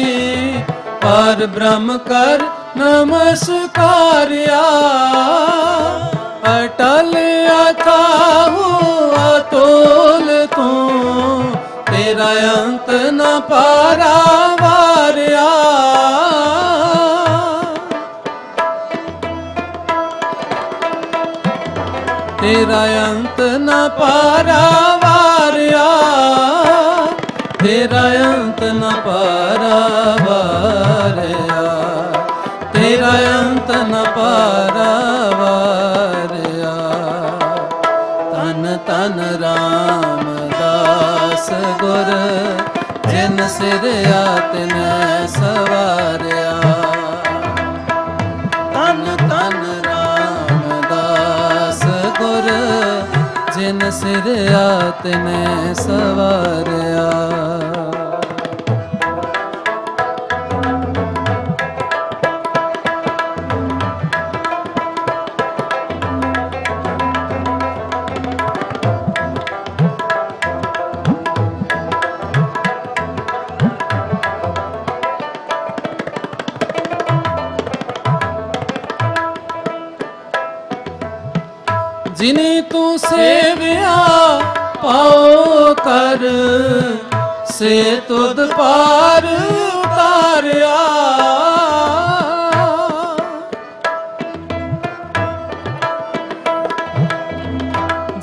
पार ब्रह्म कर नमस्कारिया। अटल अथाहु अतोल तू तेरा अंत न पारा वारिया। तेरा अंत न पारा वारिया। तेरा अंत न पारा वारिया। तेरा अंत न पारा वारिया। तन तन रामदास गुर जिन सिरया तिने सवारिया। तन तन रामदास गुर जिन सिरया तिने सवारिया। जिन्हें तू सेविया पाओ कर से तुद पार उतारिया।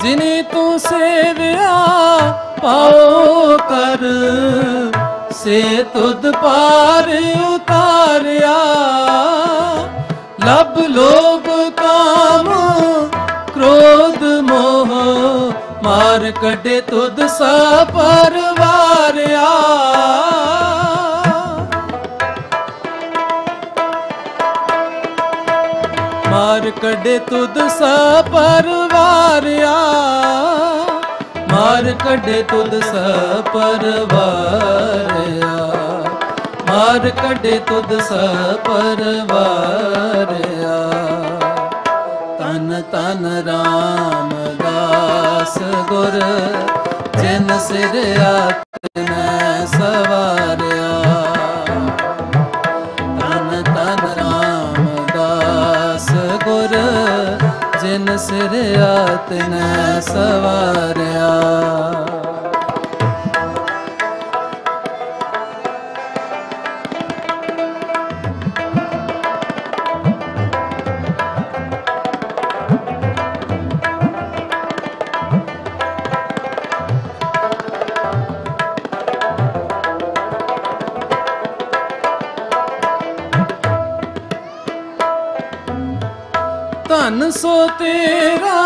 जिन्हें तू सेविया पाओ कर से तुद पार उतारिया। लब लोग काम क्रोध मोह मार कटे तुद सा परवारिया। मार कटे तुद सा परवारिया। मार कटे तुद सा परवारिया। मार कटे तुद सा परवारिया। तन तन रामदास गुर जिन सिरया तिने सवारिया। सिरिया तिने सवारिया। धन सो तेरा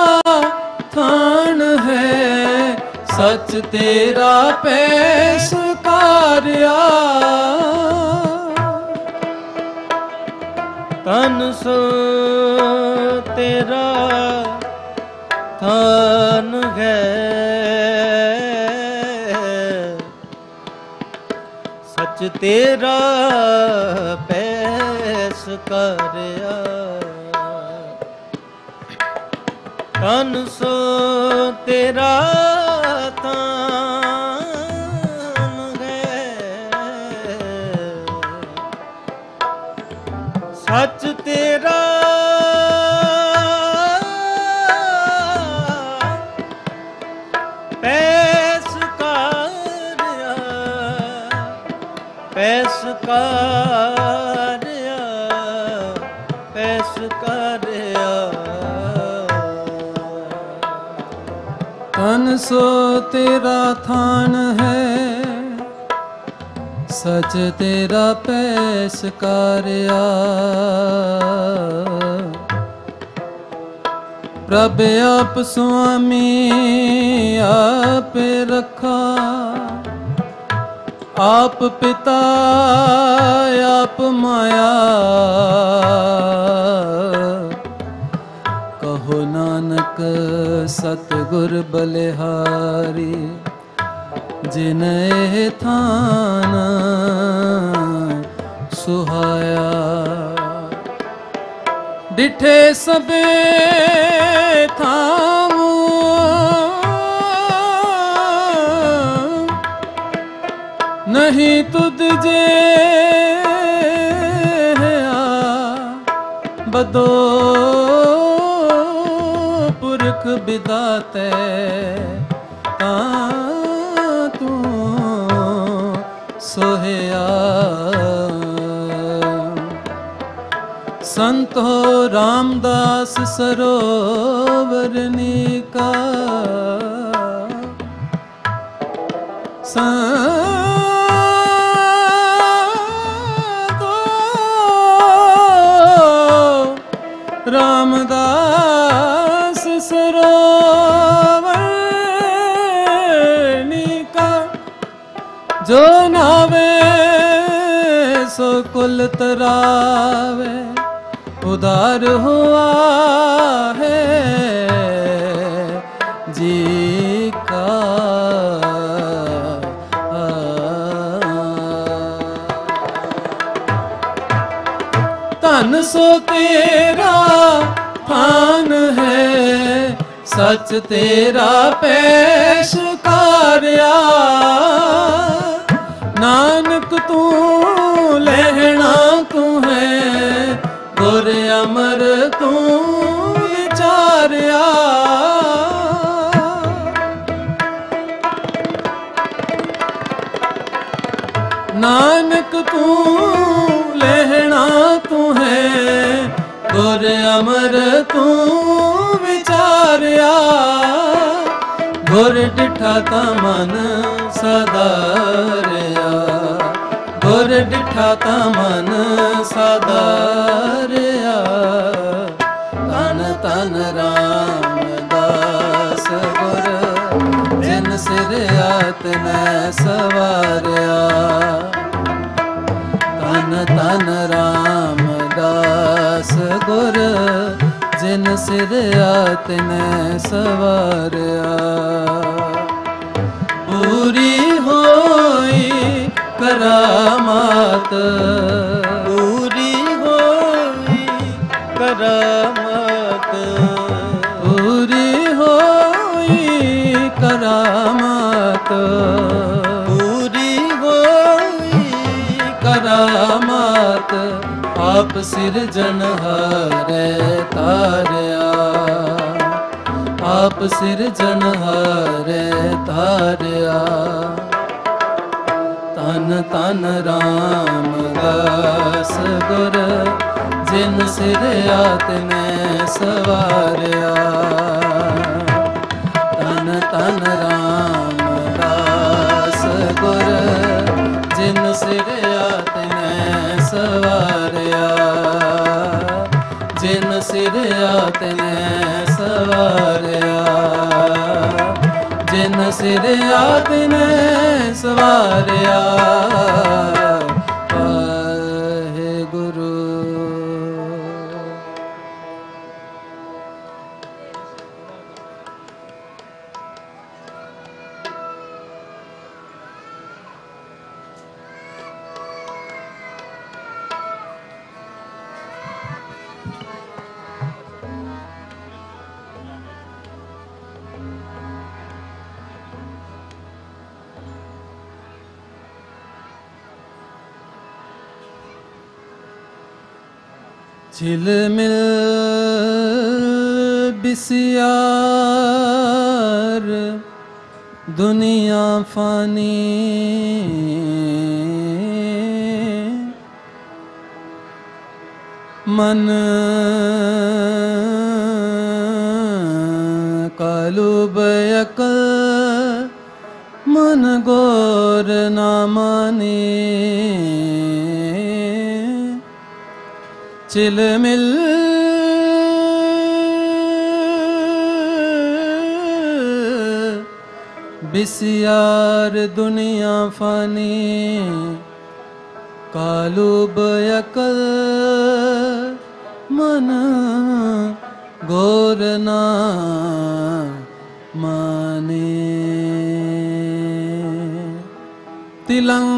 थान है सच तेरा पेश कार्या। धन सो तेरा थान है सच तेरा पेश कार्या। धन सो तेरा थान है सच तेरा पैस कार्या। पैस कार्या पैस कार्या। धन सो तेरा थान है सच तेरा पैस कार्या। प्रभ आप स्वामी आप रखा आप पिता आप माया। कहो नानक सतगुर बलिहारी जिन्हे थान सुहाया। डिठे सबे थामु नहीं तुद जे बदो बिदाते तू सोहया। संत हो रामदास सरोवरनी का संत हो रामदास सरोवरनी का। जो नावे सो कुल तरावे उदार हुआ है जी का। धन सो तेरा थान है सच तेरा पेश कार्या। नानक तू लहना तू है गुर अमर तू विचारिया। नानक तू लहना तू है गुर अमर तू विचारिया। गुर डिठा ता मन सदारिया। गुर डिठा ता मन सदारिया। तन तन रामदास गुर जिन सिरिया तिने सवारिया। तन तन रामदास गुर जिन सिरिया तिने सवारिया। पूरी होई करामात। पूरी होई करामात। पूरी होई करामात। पूरी होई करामात। आप सिरजनहार तारिया। आप सिरजनहारे तारिया, तन तन रामदास गुर जिन सिरया तिने सवारिया, तन तन रामदास गुर जिन सिरया तिने सवारिया, जिन सिरया तिने सवारिया, जिन सिरया तिने सवारिया। वाहेगुरु। झिलमिल बिसियार दुनिया फानी, मन कालूब अकल मन गोर ना माने। झिलमिल बिसियार दुनिया फानी, कालूब अकल मन गोर ना माने। तिलंग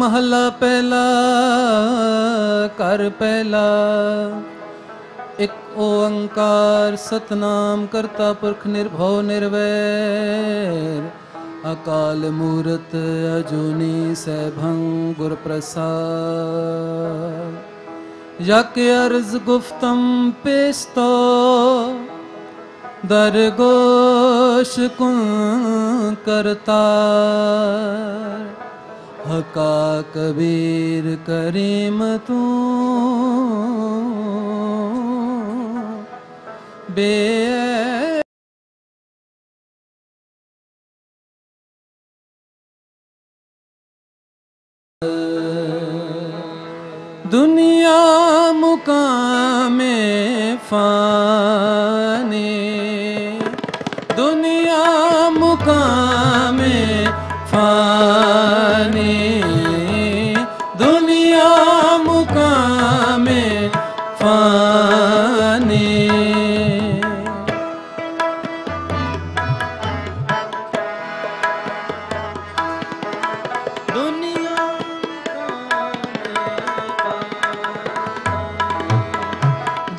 महला पहला कर पहला। एक ओंकार सतनाम करता पुरख निर्भव निर्वैर, अकाल मूरत अजूनी सैभं गुर प्रसाद। याके अर्ज गुफ्तम पेशतो दरगोश कुं करता। हका कबीर करीम तू बे दुनिया मुकामे फानी, दुनिया मुकामे फानी, दुनिया मुकामे फानी।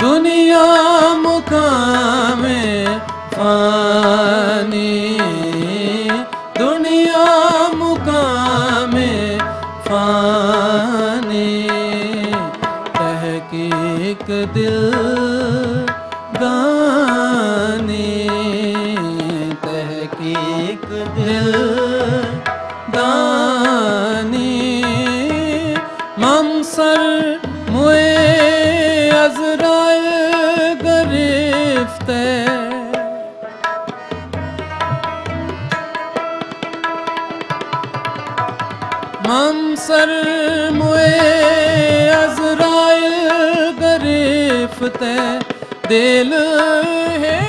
दुनिया मुकामे, दुनिया मुकामे फानी, तहकीक दिल दानी, तहकीक दिल दानी। ममसर मुए अजराय गिरफ्ते, ममसर मुए दिल है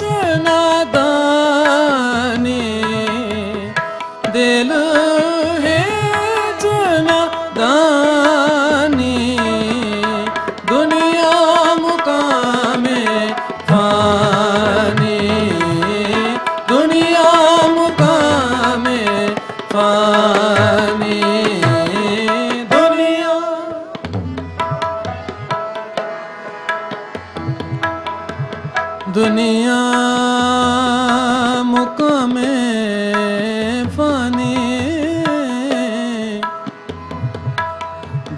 जनादानी, दिल है जनादानी। दुनिया मुकामे फानी, दुनिया मुकामे फानी। दुनिया मुकामे फानी,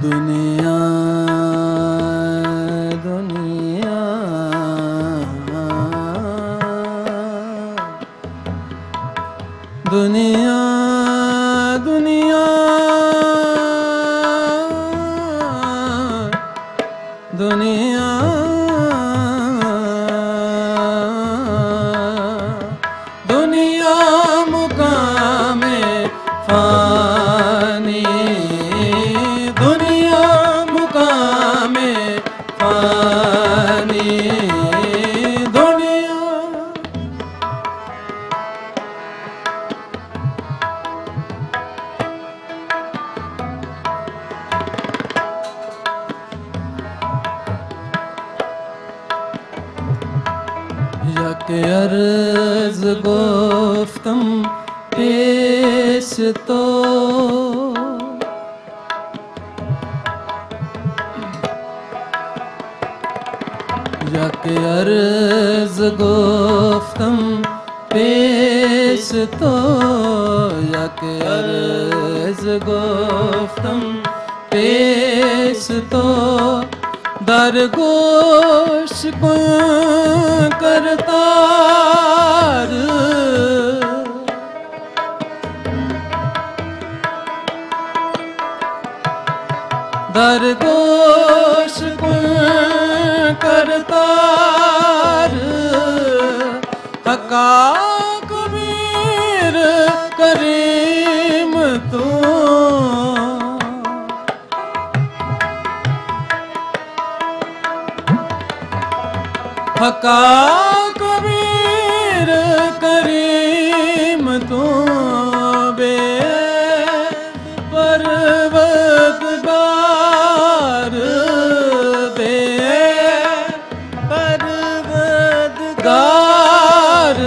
दुनिया दुनिया दुनिया दुनिया दुनिया दुनिया मुकामे फानी दुनिया मुकामे फानी दुनिया यके अर्ज गोफ्तम पेश तो यके अर्ज गोफ्तम पेश तो यके अर्ज गोफ्तम पेश तो दरगोश कुन करतार दरगोश कुन करतार हका कबीर करीम तू हका कबीर करीम तू बेद परवदगार बेद परवदगार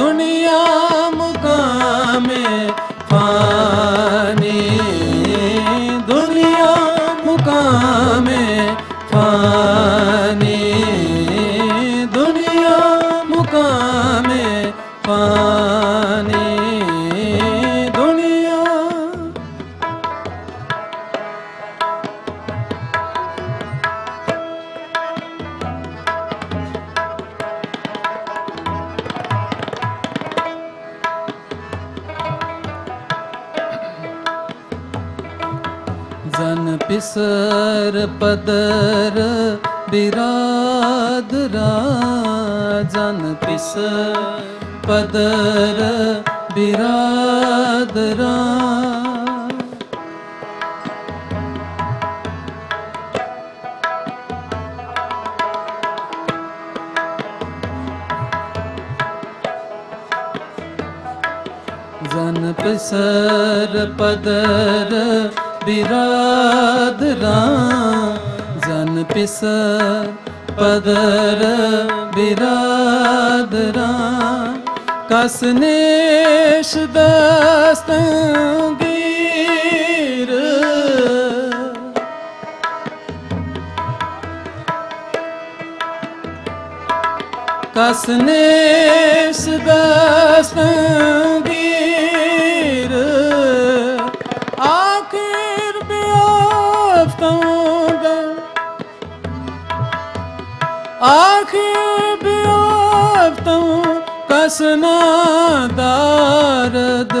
दुनिया मुकामे फानी दुनिया मुकामे फानी पानी दुनिया जन पिसर पदर बिरादरा जन पिसर पदर बिरादरा जन पिसर पदर बिरादरा जन पिसर पदर बिरादरा कसनेश दस्तगीर कसनेश दस्तगीर आखिर बेआफ्ता आखिर बेआफ्ता कसना दारद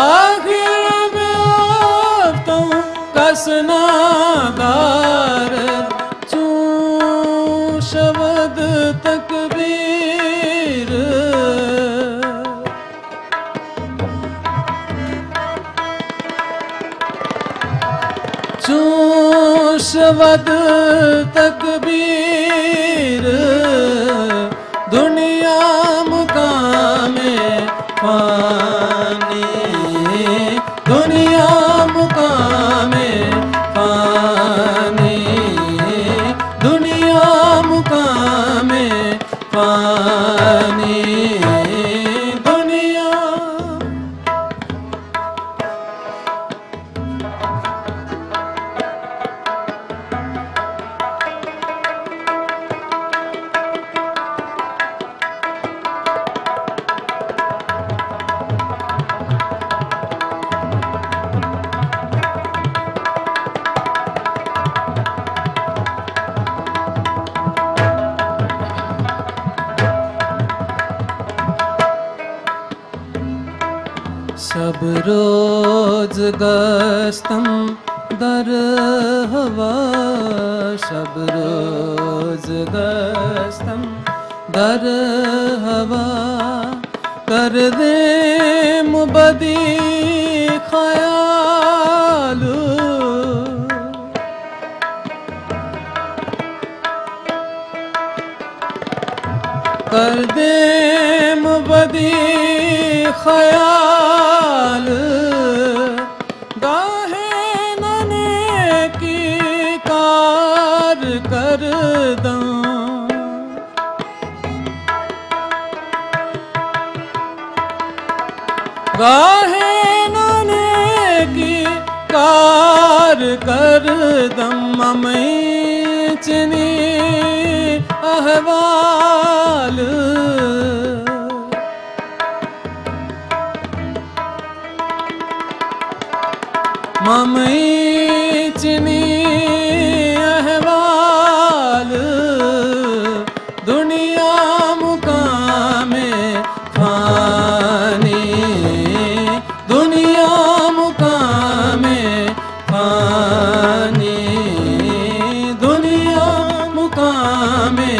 आखिर बेआफ्ता कसना दारद चूं शब्द तकबीर चूं शब्द तकबीर दुनिया मुकामे फानी दुनिया मुकामे फानी दुनिया मुकामे फानी दुनिया शबरोजगस्तम दर्हवा शबरोजगस्तम दर्हवा कर दे मुबदी ख्यालु कर दे मुबदी ख्याल गाहे नने की कार कर दम गाहे नने की कार कर दम ममई चनी अहवाल ममई चनी अहवाल दुनिया मुकामे फानी दुनिया मुकामे फानी दुनिया मुकामे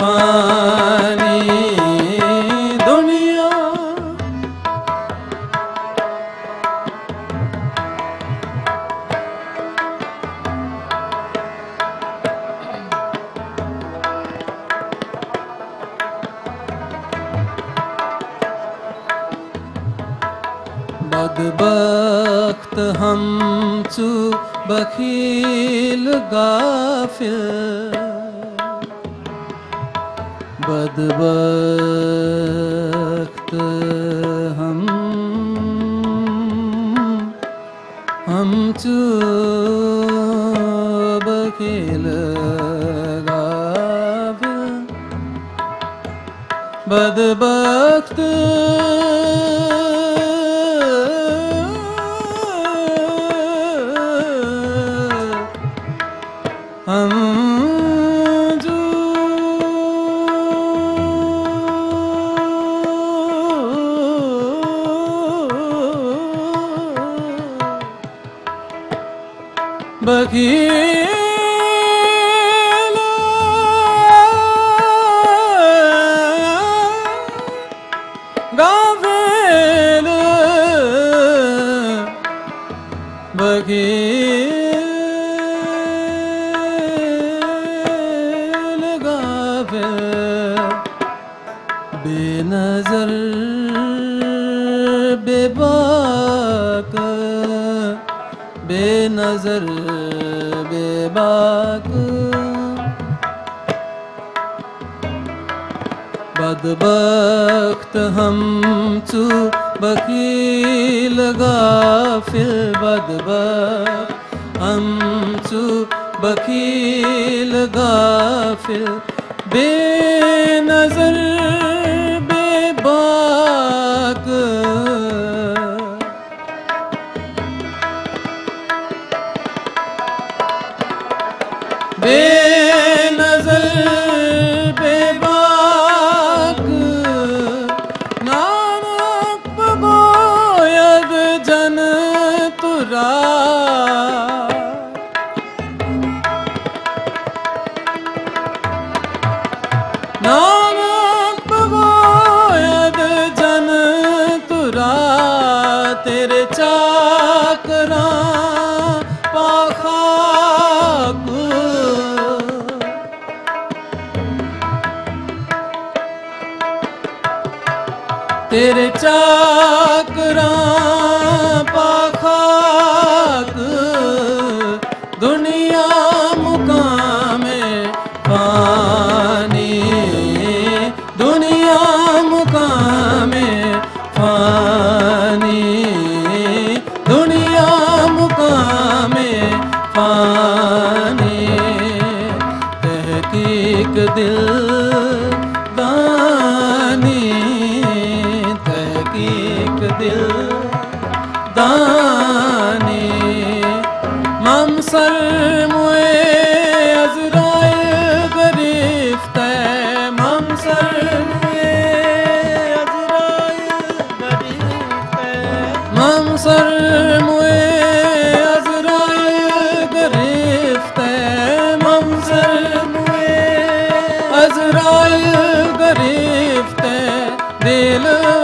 फानी दुनिया बदबख्त हम चू बखील गाफिल बदबख्त हम चू बखील गाफिल बदबख्त बखील गाफिल बखील गाफिल बेनजर बेबाक बेनजर बेबाक बदबख्त हम चू बखील गाफिल बदबख्त हम चू बखील गाफिल बेनजर बेबाक बेनजर बेबाक नानक बोयद जन तुरा नानक बोयद जन तुरा तेरे चाकरा तेरे चाकरा पाखाक दुनिया मुकामे फानी दुनिया मुकामे फानी दुनिया मुकामे फानी तहकीक दिल दानी दिल दानी ममसर मुए अजराइल गरिफ्त ममसर मुए अजराइल गरिफ्त अजराइल गरीब ते दिल